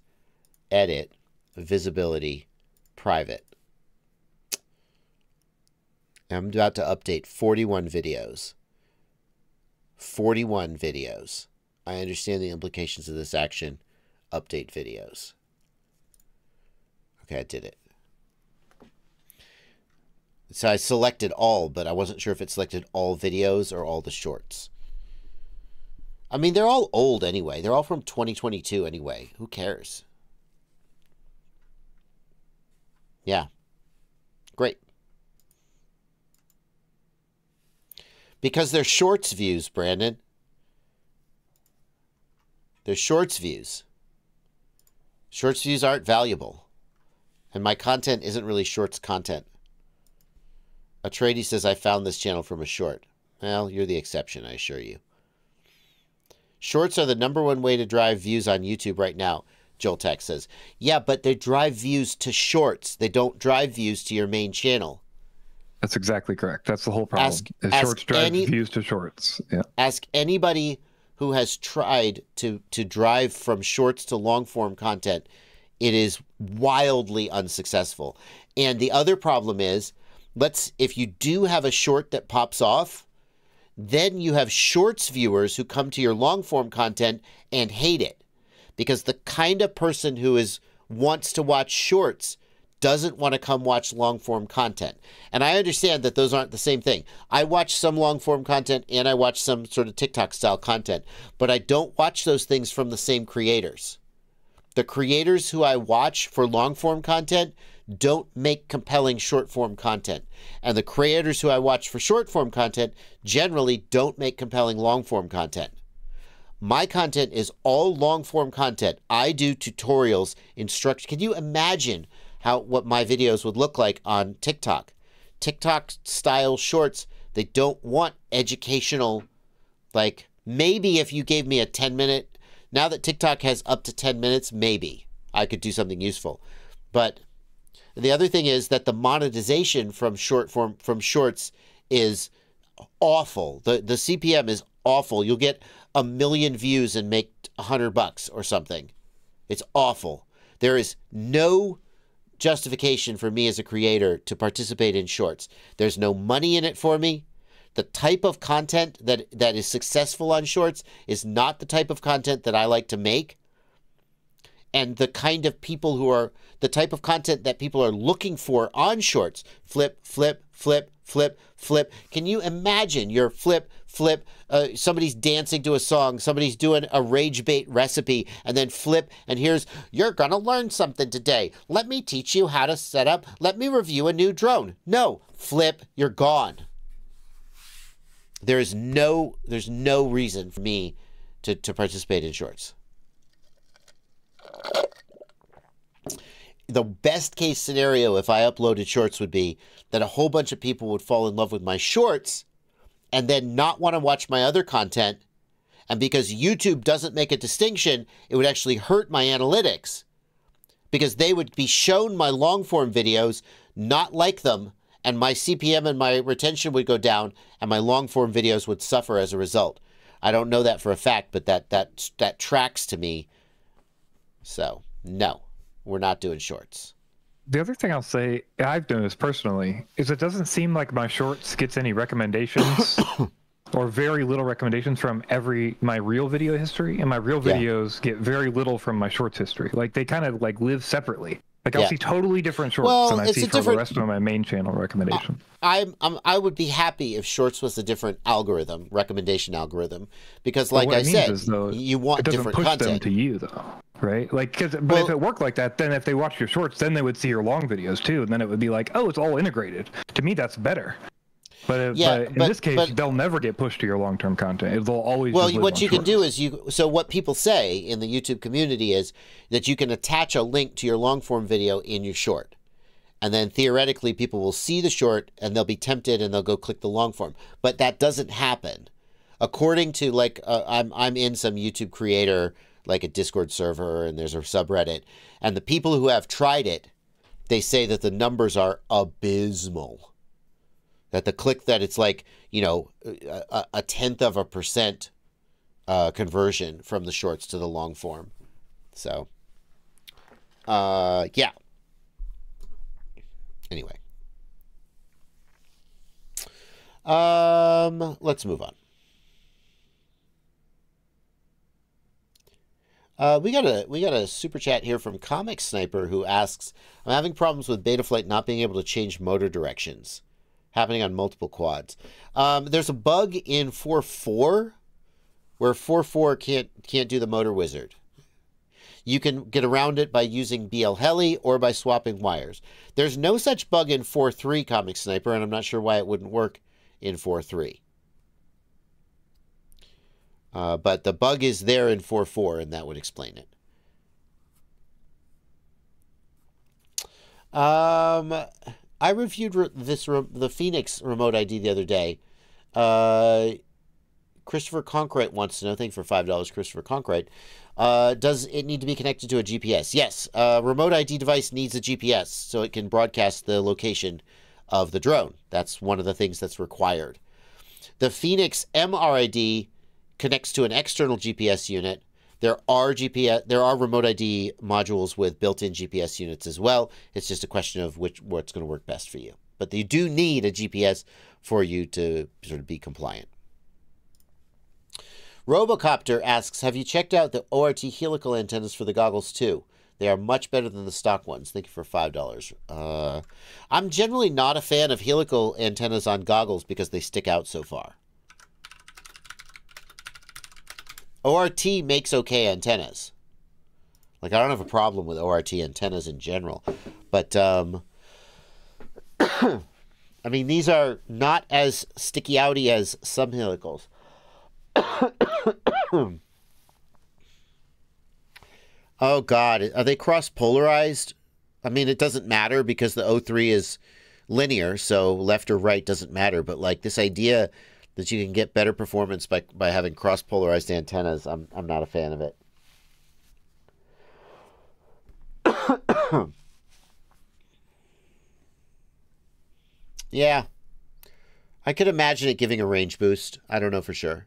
Edit. Visibility. Private. I'm about to update 41 videos. 41 videos. I understand the implications of this action. Update videos. Okay, I did it. So I selected all, but I wasn't sure if it selected all videos or all the shorts. I mean, they're all old anyway. They're all from 2022 anyway. Who cares? Yeah. Great. Because they're shorts views, Brandon. They're shorts views. Shorts views aren't valuable. And my content isn't really shorts content. Atreides says, I found this channel from a short. Well, you're the exception, I assure you. Shorts are the #1 way to drive views on YouTube right now, Joltek says. Yeah, but they drive views to shorts. They don't drive views to your main channel. That's exactly correct. That's the whole problem. Shorts drive views to shorts. Yeah. Ask anybody who has tried to drive from shorts to long-form content. It is wildly unsuccessful. And the other problem is, if you do have a short that pops off, then you have shorts viewers who come to your long-form content and hate it. Because the kind of person who wants to watch shorts doesn't want to come watch long-form content. And I understand that those aren't the same thing. I watch some long-form content and I watch some sort of TikTok-style content, but I don't watch those things from the same creators. The creators who I watch for long-form content don't make compelling short-form content. And the creators who I watch for short-form content generally don't make compelling long-form content. My content is all long-form content. I do tutorials, instruct. Can you imagine what my videos would look like on TikTok? TikTok style shorts, they don't want educational, like maybe if you gave me a 10-minute, now that TikTok has up to 10 minutes, maybe I could do something useful. But the other thing is that the monetization from shorts is awful. The CPM is awful. You'll get 1 million views and make $100 or something. It's awful. There is no justification for me as a creator to participate in shorts. There's no money in it for me. The type of content that is successful on shorts is not the type of content that I like to make. And the kind of people who are, the type of content that people are looking for on shorts, flip, flip, flip, flip, flip. Can you imagine your flip, flip? Somebody's dancing to a song. Somebody's doing a rage bait recipe and then flip. And here's, you're going to learn something today. Let me teach you how to set up. Let me review a new drone. No, flip, you're gone. There's no reason for me to participate in shorts. The best case scenario if I uploaded shorts would be that a whole bunch of people would fall in love with my shorts and then not want to watch my other content. And because YouTube doesn't make a distinction, it would actually hurt my analytics because they would be shown my long form videos, not like them, and my CPM and my retention would go down and my long form videos would suffer as a result. I don't know that for a fact, but that tracks to me. So no. We're not doing shorts. The other thing I'll say, I've done this personally, is it doesn't seem like my shorts gets any recommendations or very little recommendations from my reel video history, and my reel videos get very little from my shorts history. Like they kind of like live separately. Like I'll see totally different shorts than I see for the rest of my main channel recommendation. I would be happy if shorts was a different algorithm, recommendation algorithm, because like I said, you want different content. It doesn't push them to you though. Right? Like, but if it worked like that, then if they watched your shorts, then they would see your long videos too. And then it would be like, oh, it's all integrated. To me, that's better. But in this case, they'll never get pushed to your long-term content. They'll always So what people say in the YouTube community is that you can attach a link to your long-form video in your short. And then theoretically, people will see the short and they'll be tempted and they'll go click the long-form. But that doesn't happen. According to like, I'm in some YouTube creator like a Discord server, and there's a subreddit. And the people who have tried it, they say that the numbers are abysmal. That the click that it's like, you know, a 0.1% conversion from the shorts to the long form. So, yeah. Anyway. Let's move on. We got a super chat here from Comic Sniper who asks, I'm having problems with Betaflight not being able to change motor directions happening on multiple quads. There's a bug in 4.4 where 4.4 can't do the motor wizard. You can get around it by using BL Heli or by swapping wires. There's no such bug in 4.3 Comic Sniper, and I'm not sure why it wouldn't work in 4.3. But the bug is there in 4.4, and that would explain it. I reviewed the Phoenix remote ID the other day. Christopher Conkright wants to know, thank you for $5, Christopher Conkright. Does it need to be connected to a GPS? Yes, a remote ID device needs a GPS so it can broadcast the location of the drone. That's one of the things that's required. The Phoenix MRID connects to an external GPS unit. There are remote ID modules with built-in GPS units as well. It's just a question of what's going to work best for you. But you do need a GPS for you to sort of be compliant. Robocopter asks, have you checked out the ORT helical antennas for the goggles too? They are much better than the stock ones. Thank you for $5. I'm generally not a fan of helical antennas on goggles because they stick out so far. ORT makes okay antennas. Like, I don't have a problem with ORT antennas in general. But, I mean, these are not as sticky-outy as some helicals. Oh, God. Are they cross-polarized? I mean, it doesn't matter because the O3 is linear, so left or right doesn't matter. But, like, this idea that you can get better performance by having cross-polarized antennas, I'm not a fan of it. Yeah. I could imagine it giving a range boost. I don't know for sure.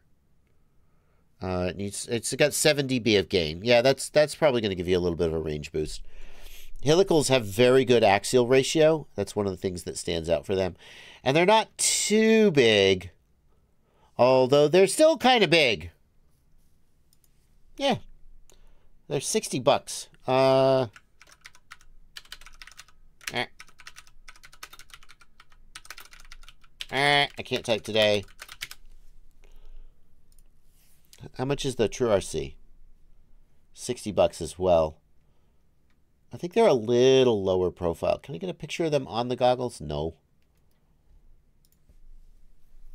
It's got 7 dB of gain. Yeah, that's probably going to give you a little bit of a range boost. Helicals have very good axial ratio. That's one of the things that stands out for them. And they're not too big. Although they're still kind of big. Yeah. They're $60. I can't take today. How much is the true RC? $60 as well. I think they're a little lower profile. Can I get a picture of them on the goggles? No.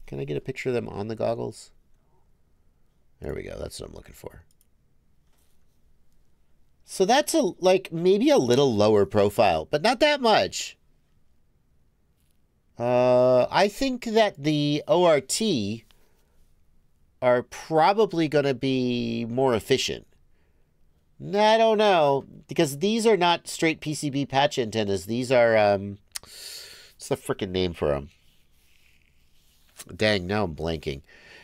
Can I get a picture of them on the goggles? There we go. That's what I'm looking for. So that's a, like, maybe a little lower profile, but not that much. I think that the ORT are probably going to be more efficient. I don't know, because these are not straight PCB patch antennas. These are, what's the frickin' name for them? Dang, now I'm blanking.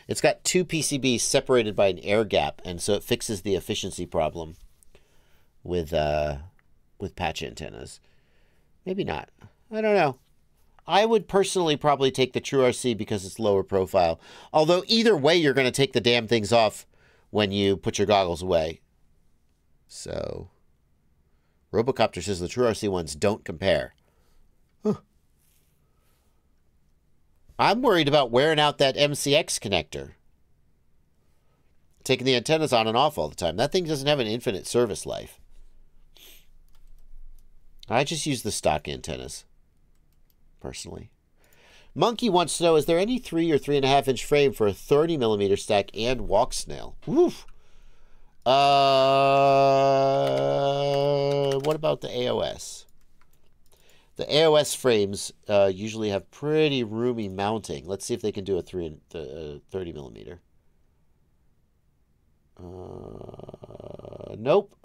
It's got two PCBs separated by an air gap, and so it fixes the efficiency problem with patch antennas. Maybe not. I don't know. I would personally probably take the True RC because it's lower profile. Although either way, you're going to take the damn things off when you put your goggles away. So, Robocopter says the True RC ones don't compare. Huh. I'm worried about wearing out that MCX connector. Taking the antennas on and off all the time. That thing doesn't have an infinite service life. I just use the stock antennas, personally. Monkey wants to know, is there any 3 or 3.5-inch frame for a 30mm stack and walk snail? Woof. What about the AOS? The AOS frames usually have pretty roomy mounting. Let's see if they can do a 30 millimeter. Nope.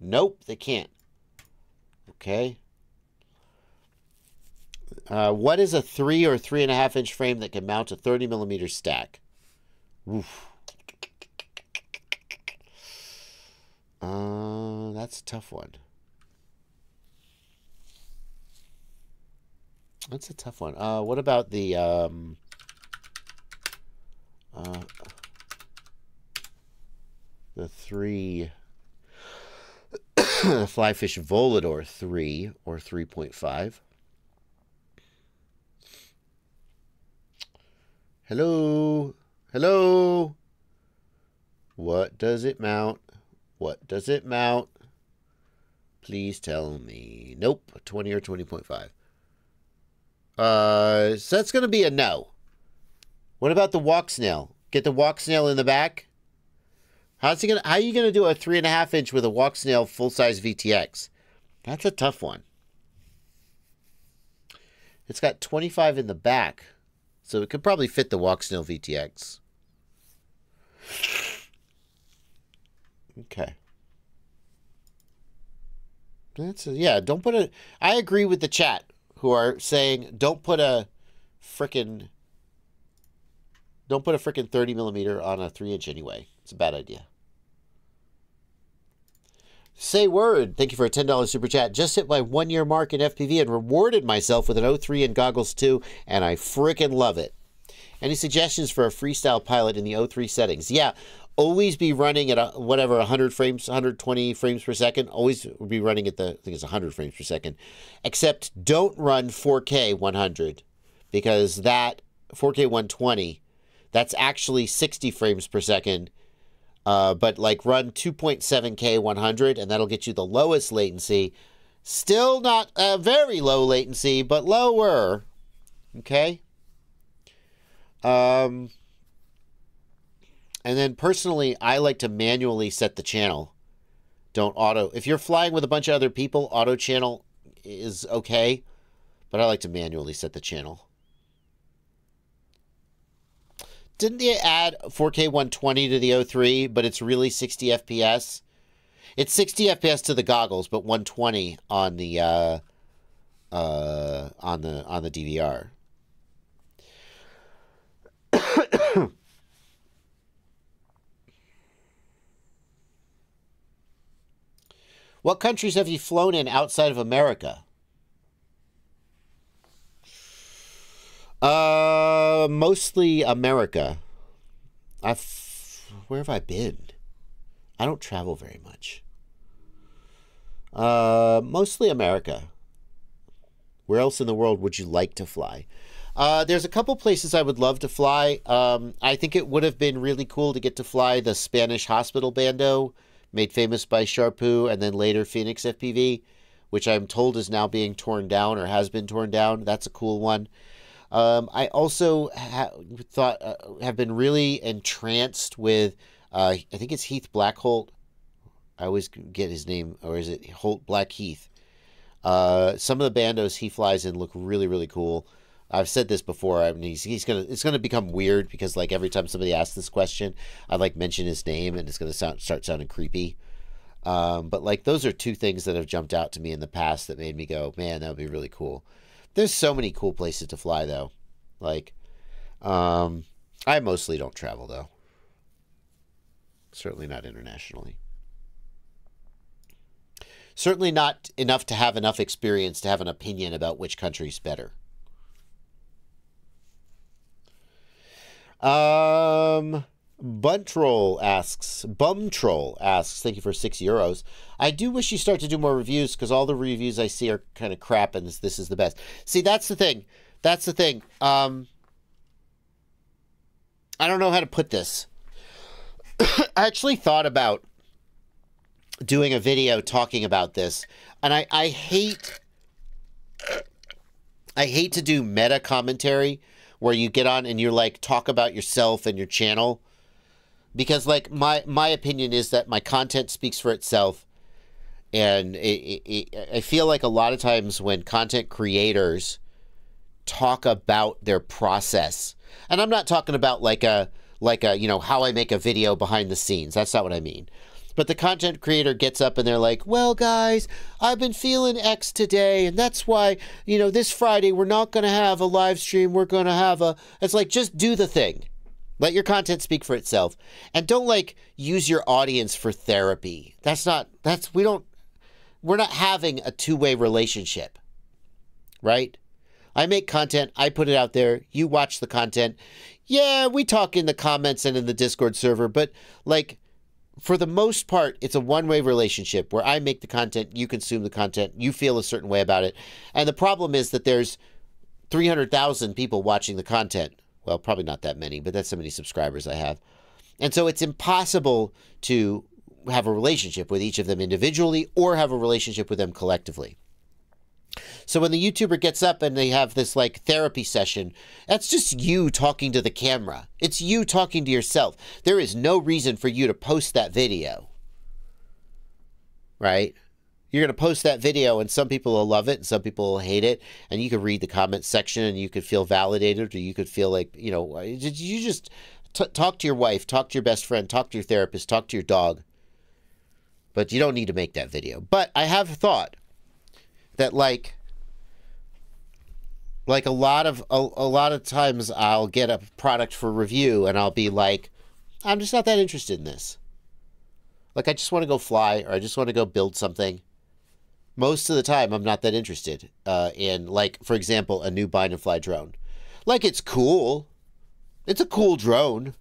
Nope, they can't. Okay. What is a 3 or 3.5-inch frame that can mount a 30mm stack? Oof. That's a tough one. That's a tough one. What about the, the 3, the Flyfish Volador 3 or 3.5. Hello? Hello? What does it mount? What does it mount? Please tell me. Nope, 20 or 20.5. So that's going to be a no. What about the walk snail? Get the walk snail in the back? How's he gonna? How are you going to do a 3.5-inch with a walk snail full-size VTX? That's a tough one. It's got 25 in the back, so it could probably fit the walk snail VTX. Okay. That's a, yeah, don't put a... I agree with the chat who are saying don't put a frickin'... Don't put a frickin' 30mm on a 3-inch anyway. It's a bad idea. Say word. Thank you for a $10 super chat. Just hit my 1-year mark in FPV and rewarded myself with an O3 and goggles too, and I frickin' love it. Any suggestions for a freestyle pilot in the O3 settings? Yeah. Always be running at whatever 100 frames, 120 frames per second. Always be running at the, I think it's 100 frames per second. Except don't run 4K 100 because that 4K 120, that's actually 60 frames per second. But like run 2.7K 100 and that'll get you the lowest latency. Still not a very low latency, but lower. Okay. And then personally, I like to manually set the channel. Don't auto. If you're flying with a bunch of other people, auto channel is okay. But I like to manually set the channel. Didn't they add 4K 120 to the O3, but it's really 60 FPS? It's 60 FPS to the goggles, but 120 on the DVR. What countries have you flown in outside of America? Mostly America. Where have I been? I don't travel very much. Mostly America. Where else in the world would you like to fly? There's a couple places I would love to fly. I think it would have been really cool to get to fly the Spanish hospital bando, made famous by Sharpu, and then later Phoenix FPV, which I'm told is now being torn down or has been torn down. That's a cool one. I also have been really entranced with, I think it's Heath Blackholt. I always get his name, or is it Holt Blackheath? Some of the bandos he flies in look really, really cool. I've said this before. I mean, it's gonna become weird because like every time somebody asks this question, I like mention his name and it's gonna start sounding creepy. But like those are two things that have jumped out to me in the past that made me go, man, that would be really cool. There's so many cool places to fly though. Like, I mostly don't travel though. Certainly not internationally. Certainly not enough to have enough experience to have an opinion about which country's better. Bum Troll asks, thank you for €6. I do wish you start to do more reviews because all the reviews I see are kind of crap and this is the best. See, that's the thing. That's the thing. I don't know how to put this. I actually thought about doing a video talking about this, and I hate to do meta commentary where you get on and you're like talk about yourself and your channel, because like my opinion is that my content speaks for itself, and I feel like a lot of times when content creators talk about their process, and I'm not talking about like a you know, how I make a video behind the scenes, that's not what I mean. But the content creator gets up and they're like, well, guys, I've been feeling X today, and that's why, you know, this Friday we're not going to have a live stream. We're going to have a... It's like, just do the thing. Let your content speak for itself. And don't, like, use your audience for therapy. That's not... That's... We don't... We're not having a two-way relationship. Right? I make content. I put it out there. You watch the content. Yeah, we talk in the comments and in the Discord server, but, like... For the most part, it's a one-way relationship where I make the content, you consume the content, you feel a certain way about it. And the problem is that there's 300,000 people watching the content. Well, probably not that many, but that's how many subscribers I have. And so it's impossible to have a relationship with each of them individually or have a relationship with them collectively. So when the YouTuber gets up and they have this like therapy session, that's just you talking to the camera. It's you talking to yourself. There is no reason for you to post that video, right? You're going to post that video and some people will love it and some people will hate it. And you could read the comment section and you could feel validated, or you could feel like, you know, you just talk to your wife, talk to your best friend, talk to your therapist, talk to your dog. But you don't need to make that video. But I have thought that like a lot of times I'll get a product for review and I'll be like, I'm just not that interested in this. Like, I just want to go fly, or I just want to go build something. Most of the time, I'm not that interested in, like, for example, a new bind and fly drone. Like, it's cool. It's a cool drone.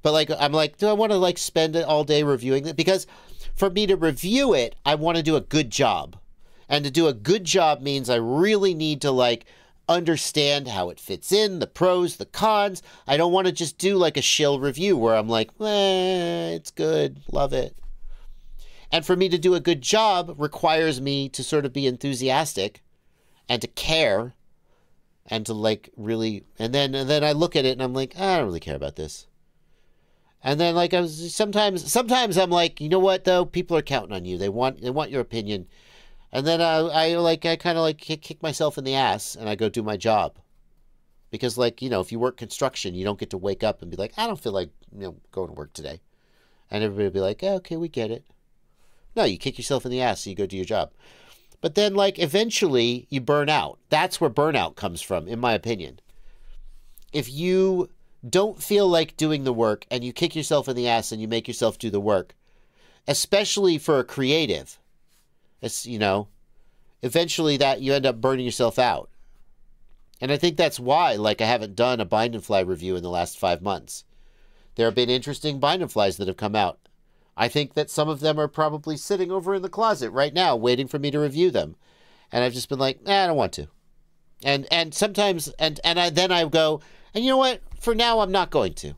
But like, I'm like, do I want to like spend it all day reviewing it? Because for me to review it, I want to do a good job. And to do a good job means I really need to, like, understand how it fits in, the pros, the cons. I don't want to just do, like, a shill review where I'm like, eh, it's good, love it. And for me to do a good job requires me to sort of be enthusiastic and to care and to, like, really... And then I look at it and I'm like, I don't really care about this. And then, like, sometimes I'm like, you know what, though? People are counting on you. They want your opinion. And then I kind of like kick myself in the ass and I go do my job, because like, you know, if you work construction, you don't get to wake up and be like, I don't feel like, you know, going to work today, and everybody will be like, oh, okay, we get it. No, you kick yourself in the ass and you go do your job. But then like eventually you burn out. That's where burnout comes from, in my opinion. If you don't feel like doing the work and you kick yourself in the ass and you make yourself do the work, especially for a creative. It's, you know, eventually that you end up burning yourself out. And I think that's why, like, I haven't done a bind and fly review in the last 5 months. There have been interesting bind and flies that have come out. I think that some of them are probably sitting over in the closet right now waiting for me to review them. And I've just been like, nah, I don't want to. And sometimes, and then I go, and you know what? For now, I'm not going to.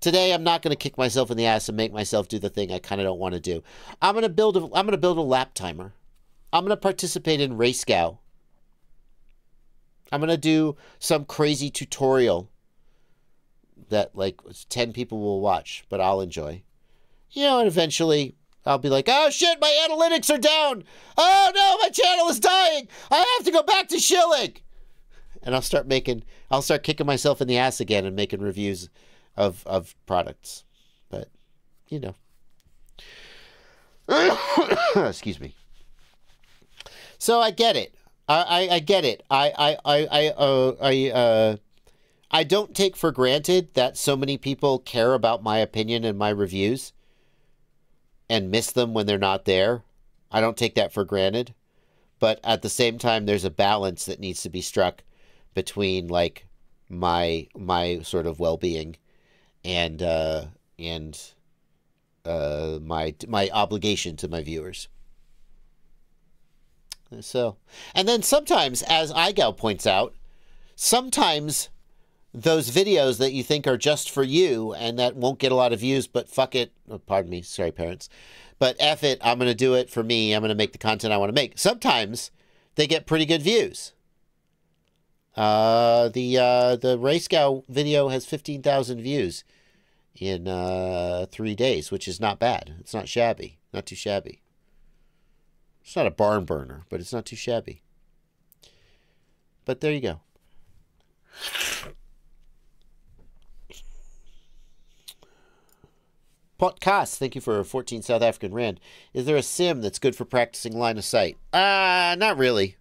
Today, I'm not going to kick myself in the ass and make myself do the thing I kind of don't want to do. I'm going to build a lap timer. I'm going to participate in RaceGow. I'm going to do some crazy tutorial that like 10 people will watch, but I'll enjoy. You know, and eventually I'll be like, oh shit, my analytics are down. Oh no, my channel is dying. I have to go back to shilling. And I'll start kicking myself in the ass again and making reviews of products. But, you know. Excuse me. So I get it. I get it. I don't take for granted that so many people care about my opinion and my reviews and miss them when they're not there. I don't take that for granted. But at the same time, there's a balance that needs to be struck between like my sort of well-being and my obligation to my viewers. So, and then sometimes, as iGOW points out, sometimes those videos that you think are just for you and that won't get a lot of views, but fuck it. Oh, pardon me. Sorry, parents. But F it. I'm going to do it for me. I'm going to make the content I want to make. Sometimes they get pretty good views. The RaceGow video has 15,000 views in 3 days, which is not bad. It's not shabby. Not too shabby. It's not a barn burner, but it's not too shabby. But there you go. Podcast, thank you for 14 South African Rand. Is there a sim that's good for practicing line of sight? Not really.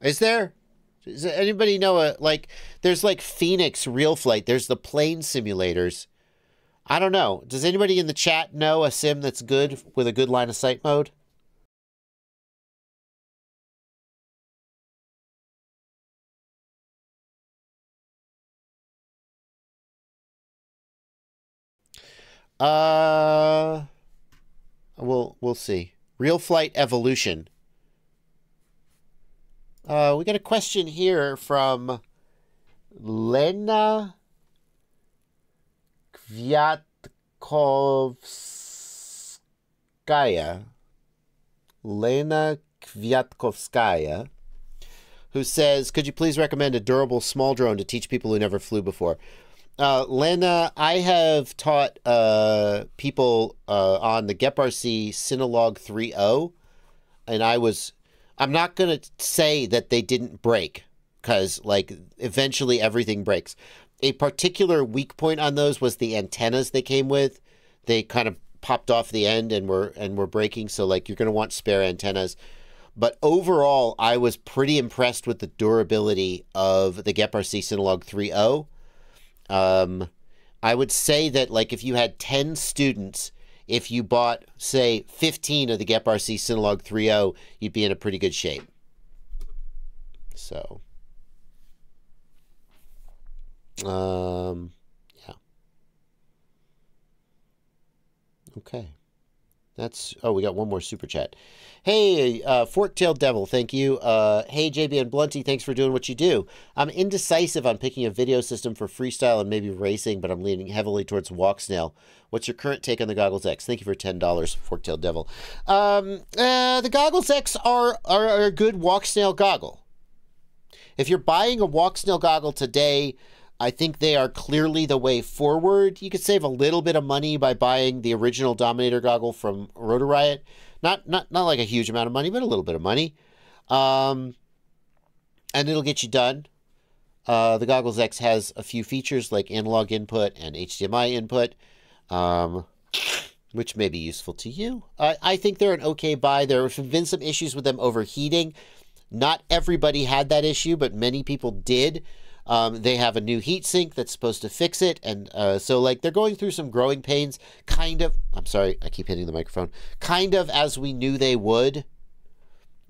Is there? Does anybody know there's like Phoenix Real Flight. There's the plane simulators. I don't know. Does anybody in the chat know a sim that's good with a good line of sight mode? We'll see. Real Flight Evolution. We got a question here from Lena Kvyatkovskaya. Lena Kvyatkovskaya, who says, could you please recommend a durable small drone to teach people who never flew before? Lena, I have taught people on the GepRC Synolog 3.0, and I'm not going to say that they didn't break, because like eventually everything breaks. A particular weak point on those was the antennas they came with. They kind of popped off the end and were breaking, so like you're going to want spare antennas. But overall, I was pretty impressed with the durability of the GepRC Synolog 3.0. I would say that like if you had 10 students, if you bought say 15 of the GepRC Synolog 3.0, you'd be in a pretty good shape. So, yeah. Okay. Oh, we got one more super chat. Hey, Fork tailed devil, thank you. Hey, JB and Blunty, thanks for doing what you do. I'm indecisive on picking a video system for freestyle and maybe racing, but I'm leaning heavily towards walk snail. What's your current take on the Goggles X? Thank you for $10, Fork tailed devil. The Goggles X are a good walk snail goggle. If you're buying a walk snail goggle today, I think they are clearly the way forward. You could save a little bit of money by buying the original Dominator goggle from Rotor Riot. Not like a huge amount of money, but a little bit of money. And it'll get you done. The Goggles X has a few features like analog input and HDMI input, which may be useful to you. I think they're an okay buy. There have been some issues with them overheating. Not everybody had that issue, but many people did. They have a new heat sink that's supposed to fix it. And so like they're going through some growing pains, kind of. I'm sorry, I keep hitting the microphone, kind of as we knew they would.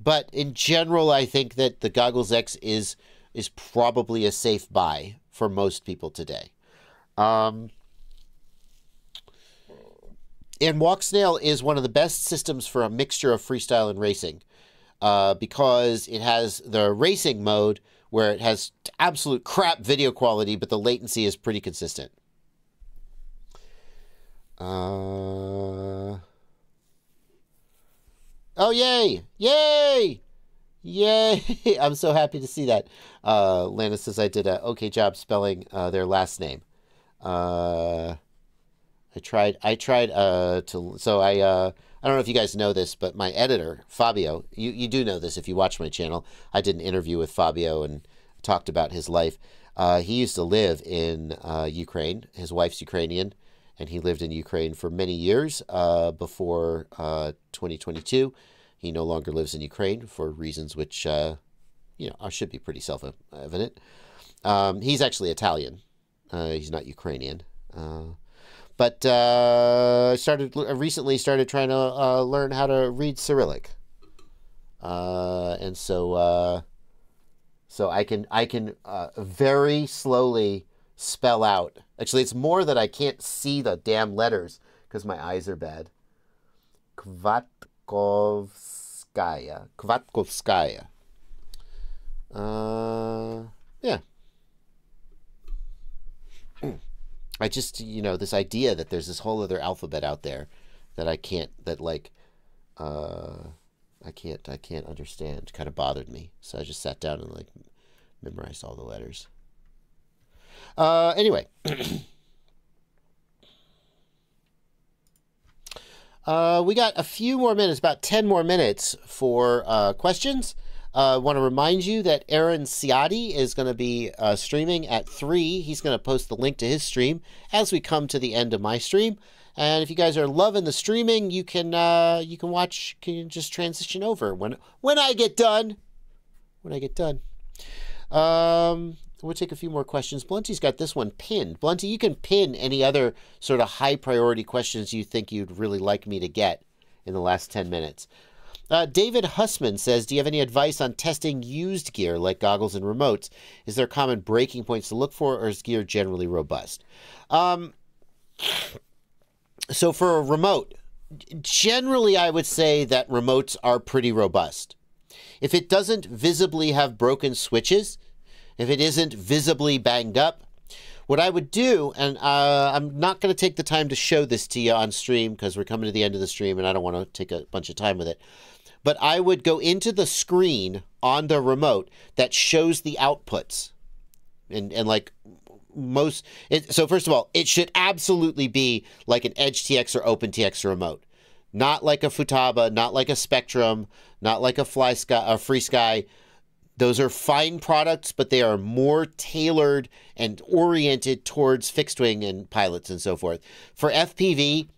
But in general, I think that the Goggles X is probably a safe buy for most people today. And Walksnail is one of the best systems for a mixture of freestyle and racing. because it has the racing mode where it has absolute crap video quality, but the latency is pretty consistent. Oh, yay! Yay! Yay! I'm so happy to see that. Lana says I did an okay job spelling their last name. I don't know if you guys know this, but my editor, Fabio, you do know this if you watch my channel. I did an interview with Fabio and talked about his life. He used to live in Ukraine. His wife's Ukrainian, and he lived in Ukraine for many years before 2022. He no longer lives in Ukraine for reasons which, you know, should be pretty self-evident. He's actually Italian. He's not Ukrainian. But I recently started trying to learn how to read Cyrillic, and so I can very slowly spell out. Actually, it's more that I can't see the damn letters because my eyes are bad. Kvyatkovskaya. Yeah. I just, you know, this idea that there's this whole other alphabet out there that I can't, that like, I can't understand, kind of bothered me. So I just sat down and like memorized all the letters. Anyway. We got a few more minutes, about 10 more minutes for questions. I want to remind you that Aaron Ciotti is going to be streaming at 3. He's going to post the link to his stream as we come to the end of my stream. And if you guys are loving the streaming, you can watch. Can just transition over when I get done. When I get done, we'll take a few more questions. Blunty's got this one pinned. Blunty, you can pin any other sort of high priority questions you think you'd really like me to get in the last 10 minutes. David Hussman says, do you have any advice on testing used gear like goggles and remotes? Is there common breaking points to look for, or is gear generally robust? So for a remote, generally I would say that remotes are pretty robust. If it doesn't visibly have broken switches, if it isn't visibly banged up, what I would do, and I'm not going to take the time to show this to you on stream because we're coming to the end of the stream and I don't want to take a bunch of time with it. But I would go into the screen on the remote that shows the outputs. And like most, so first of all, it should absolutely be like an Edge TX or OpenTX remote. Not like a Futaba, not like a Spectrum, not like a Fly Sky, a Free Sky. Those are fine products, but they are more tailored and oriented towards fixed wing and pilots and so forth. For FPV,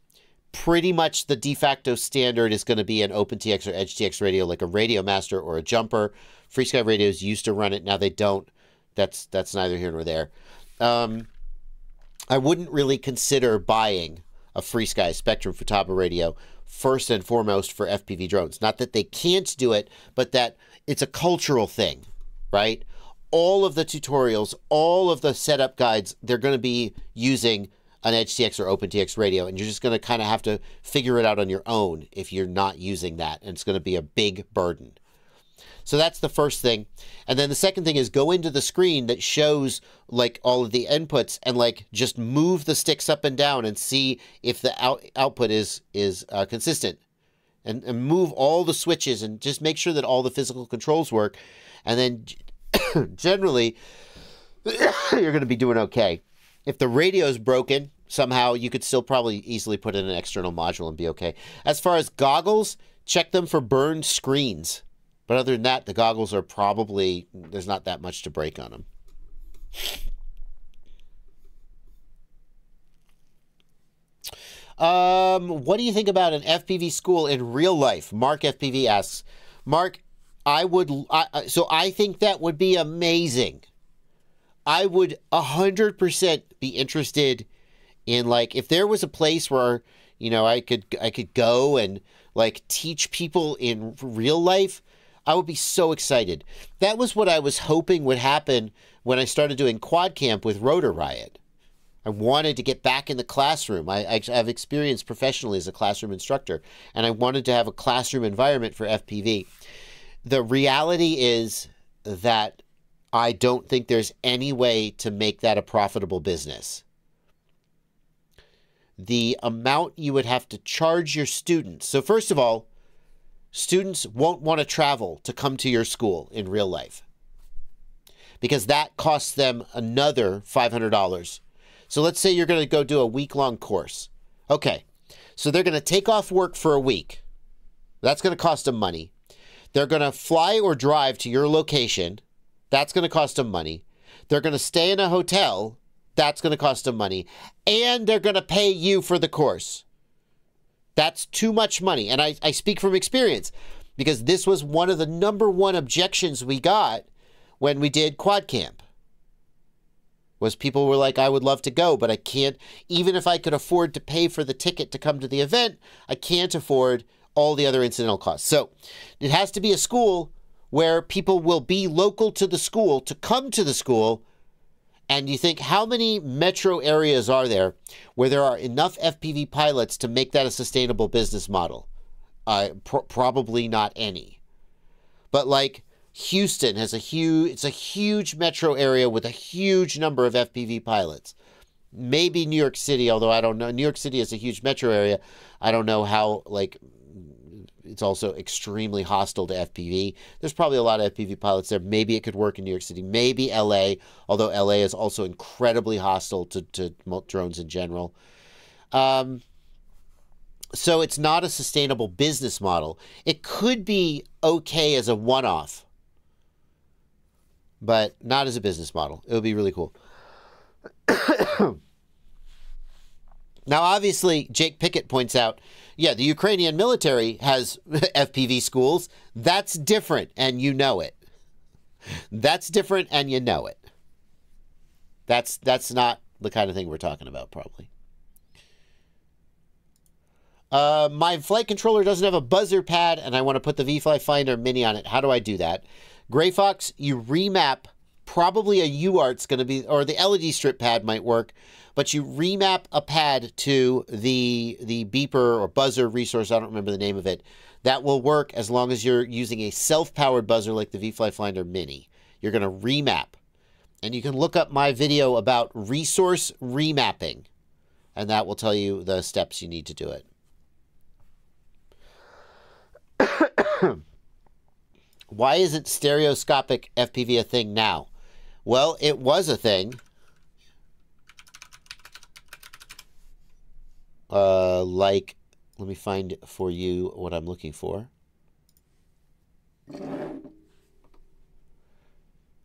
pretty much the de facto standard is going to be an OpenTX or EdgeTX radio, like a Radio Master or a Jumper. FreeSky radios used to run it, now they don't. That's neither here nor there. I wouldn't really consider buying a FreeSky, Spectrum, Futaba radio first and foremost for FPV drones. Not that they can't do it, but that it's a cultural thing, right? All of the tutorials, all of the setup guides, they're going to be using an EdgeTX or OpenTX radio, and you're just going to kind of have to figure it out on your own if you're not using that, and it's going to be a big burden. So that's the first thing. And then the second thing is go into the screen that shows like all of the inputs and like just move the sticks up and down and see if the output is consistent, and move all the switches and just make sure that all the physical controls work. And then generally you're going to be doing okay. If the radio is broken somehow, you could still probably easily put in an external module and be okay. As far as goggles, check them for burned screens. But other than that, the goggles are probably, there's not that much to break on them. What do you think about an FPV school in real life? Mark FPV asks. Mark, I think that would be amazing. I would 100% be interested in, like, if there was a place where, you know, I could go and like teach people in real life, I would be so excited. That was what I was hoping would happen when I started doing quad camp with Rotor Riot. I wanted to get back in the classroom. I've experienced professionally as a classroom instructor, and I wanted to have a classroom environment for FPV. the reality is that I don't think there's any way to make that a profitable business. The amount you would have to charge your students. So first of all, students won't want to travel to come to your school in real life because that costs them another $500. So let's say you're going to go do a week-long course. Okay, so they're going to take off work for a week. That's going to cost them money. They're going to fly or drive to your location. That's going to cost them money. They're going to stay in a hotel. That's going to cost them money. And they're going to pay you for the course. That's too much money. And I speak from experience because this was one of the #1 objections we got when we did quad camp. Was people were like, I would love to go, but I can't, even if I could afford to pay for the ticket to come to the event, I can't afford all the other incidental costs. So it has to be a school where people will be local to the school to come to the school. And you think, how many metro areas are there where there are enough FPV pilots to make that a sustainable business model? Probably not any. But like Houston has a huge metro area with a huge number of FPV pilots. Maybe New York City, although I don't know. New York City is a huge metro area. I don't know how, like, it's also extremely hostile to FPV. There's probably a lot of FPV pilots there. Maybe it could work in New York City, maybe LA, although LA is also incredibly hostile to drones in general. So it's not a sustainable business model. It could be okay as a one-off, but not as a business model. It would be really cool. Now, obviously, Jake Pickett points out, yeah, the Ukrainian military has FPV schools. That's different, and you know it. That's different, and you know it. That's not the kind of thing we're talking about, probably. My flight controller doesn't have a buzzer pad, and I want to put the VFly Finder Mini on it. How do I do that? Gray Fox, you remap. Probably a UART's going to be, or the LED strip pad might work, but you remap a pad to the beeper or buzzer resource. I don't remember the name of it. That will work as long as you're using a self-powered buzzer like the VFly Finder Mini. You're going to remap. And you can look up my video about resource remapping, and that will tell you the steps you need to do it. Why isn't stereoscopic FPV a thing now? Well, it was a thing. Like, let me find for you what I'm looking for.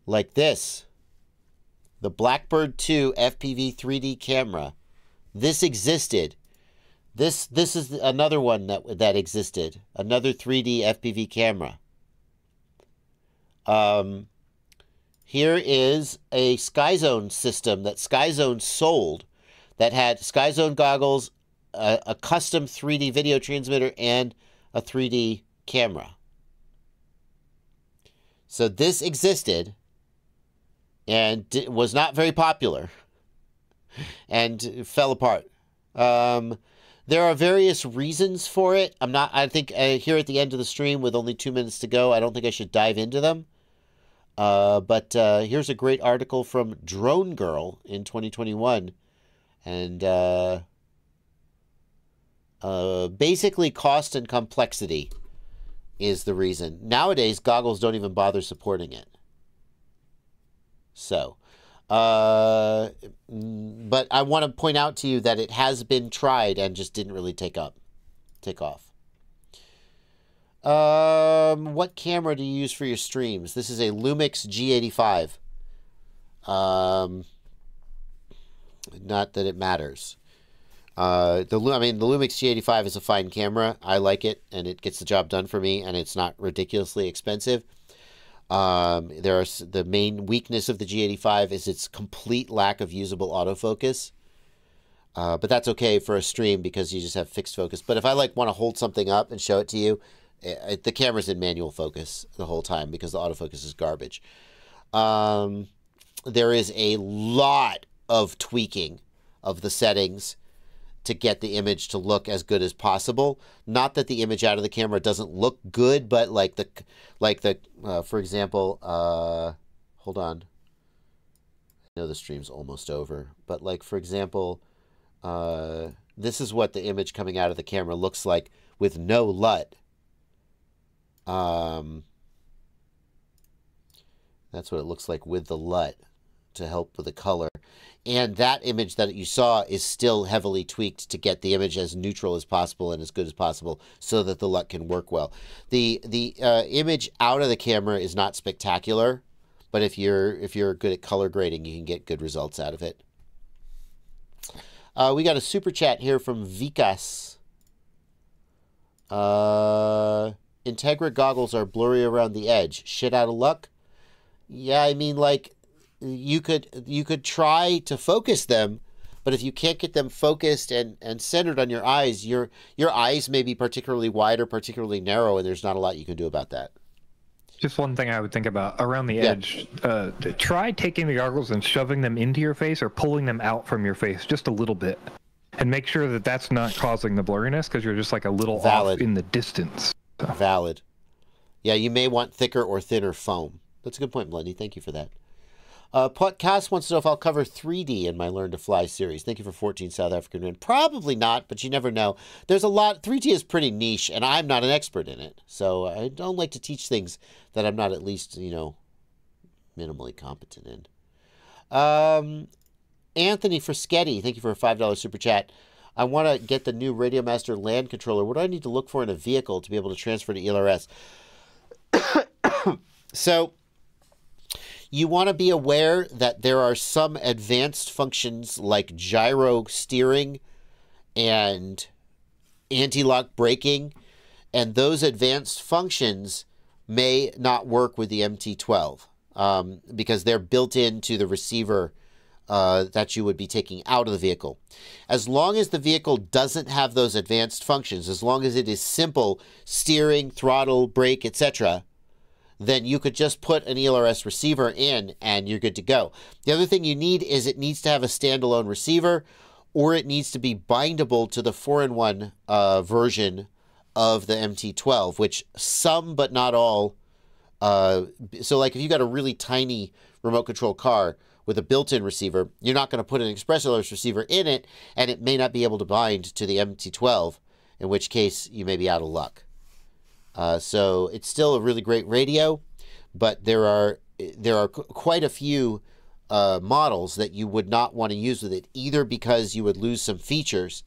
Like this. The Blackbird 2 FPV 3D camera. This existed. This is another one that existed. Another 3D FPV camera. Here is a SkyZone system that SkyZone sold that had SkyZone goggles, a custom 3D video transmitter, and a 3D camera. So this existed and was not very popular and fell apart. There are various reasons for it. I think here at the end of the stream with only 2 minutes to go, I don't think I should dive into them. But here's a great article from Drone Girl in 2021. And basically cost and complexity is the reason. Nowadays, goggles don't even bother supporting it. So, but I want to point out to you that it has been tried and just didn't really take off. What camera do you use for your streams? This is a Lumix G85. Not that it matters. The Lumix G85 is a fine camera. I like it, and it gets the job done for me, and it's not ridiculously expensive. The main weakness of the G85 is its complete lack of usable autofocus. But that's okay for a stream because you just have fixed focus. But if I want to hold something up and show it to you, the camera's in manual focus the whole time because the autofocus is garbage. There is a lot of tweaking of the settings to get the image to look as good as possible. Not that the image out of the camera doesn't look good, but like for example, hold on. I know the stream's almost over, but like, for example, this is what the image coming out of the camera looks like with no LUT. That's what it looks like with the LUT to help with the color. And that image that you saw is still heavily tweaked to get the image as neutral as possible and as good as possible so that the LUT can work well. The image out of the camera is not spectacular, but if you're good at color grading, you can get good results out of it. We got a super chat here from Vikas. Integra goggles are blurry around the edge. Shit out of luck? Yeah, I mean, like, you could try to focus them, but if you can't get them focused and centered on your eyes, your eyes may be particularly wide or particularly narrow, and there's not a lot you can do about that. Just one thing I would think about around the edge, try taking the goggles and shoving them into your face or pulling them out from your face just a little bit, and make sure that that's not causing the blurriness, because you're just like a little off in the distance. So. Valid. Yeah, you may want thicker or thinner foam. That's a good point, Blunty. Thank you for that. Podcast wants to know if I'll cover 3D in my Learn to Fly series. Thank you for 14 South African men. Probably not, but you never know. There's a lot. 3D is pretty niche, and I'm not an expert in it. So I don't like to teach things that I'm not at least, you know, minimally competent in. Anthony Frischetti, thank you for a $5 super chat. I want to get the new Radiomaster land controller. What do I need to look for in a vehicle to be able to transfer to ELRS? So you want to be aware that there are some advanced functions like gyro steering and anti-lock braking, and those advanced functions may not work with the MT-12 because they're built into the receiver that you would be taking out of the vehicle. As long as the vehicle doesn't have those advanced functions, as long as it is simple steering, throttle, brake, etc., then you could just put an ELRS receiver in and you're good to go. The other thing you need is it needs to have a standalone receiver, or it needs to be bindable to the 4-in-1 version of the MT-12, which some but not all. So like if you got a really tiny remote control car with a built-in receiver, you're not going to put an Express ELRS receiver in it, and it may not be able to bind to the MT-12, in which case you may be out of luck. So it's still a really great radio, but there are quite a few models that you would not want to use with it, either because you would lose some features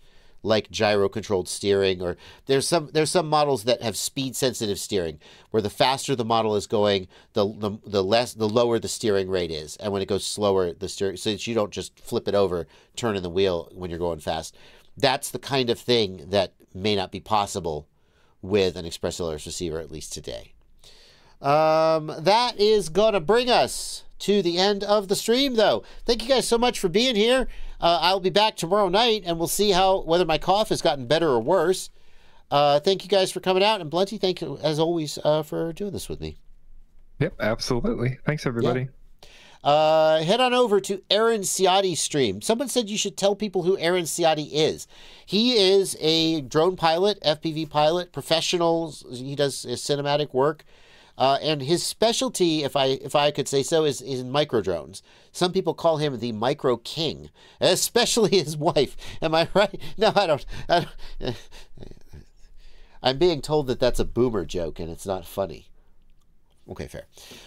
like gyro-controlled steering, or there's some models that have speed-sensitive steering, where the faster the model is going, the lower the steering rate is, and when it goes slower, the steering, so that you don't just flip it over, turn in the wheel when you're going fast. That's the kind of thing that may not be possible with an Express ELRS receiver, at least today. That is gonna bring us to the end of the stream, though. Thank you guys so much for being here. I'll be back tomorrow night, and we'll see whether my cough has gotten better or worse. Thank you guys for coming out, and Blunty, thank you as always for doing this with me. Yep, absolutely. Thanks, everybody. Yep. Head on over to Aaron Ciotti's stream. Someone said you should tell people who Aaron Ciotti is. He is a drone pilot, FPV pilot, professional. He does cinematic work. And his specialty, if I could say so, is in micro drones. Some people call him the micro king, especially his wife. Am I right? No, I don't. I'm being told that that's a boomer joke and it's not funny. Okay, fair.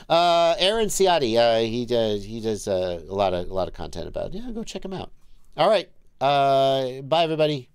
Aaron Ciotti, he does a lot of content about it. Yeah, go check him out. All right. Bye, everybody.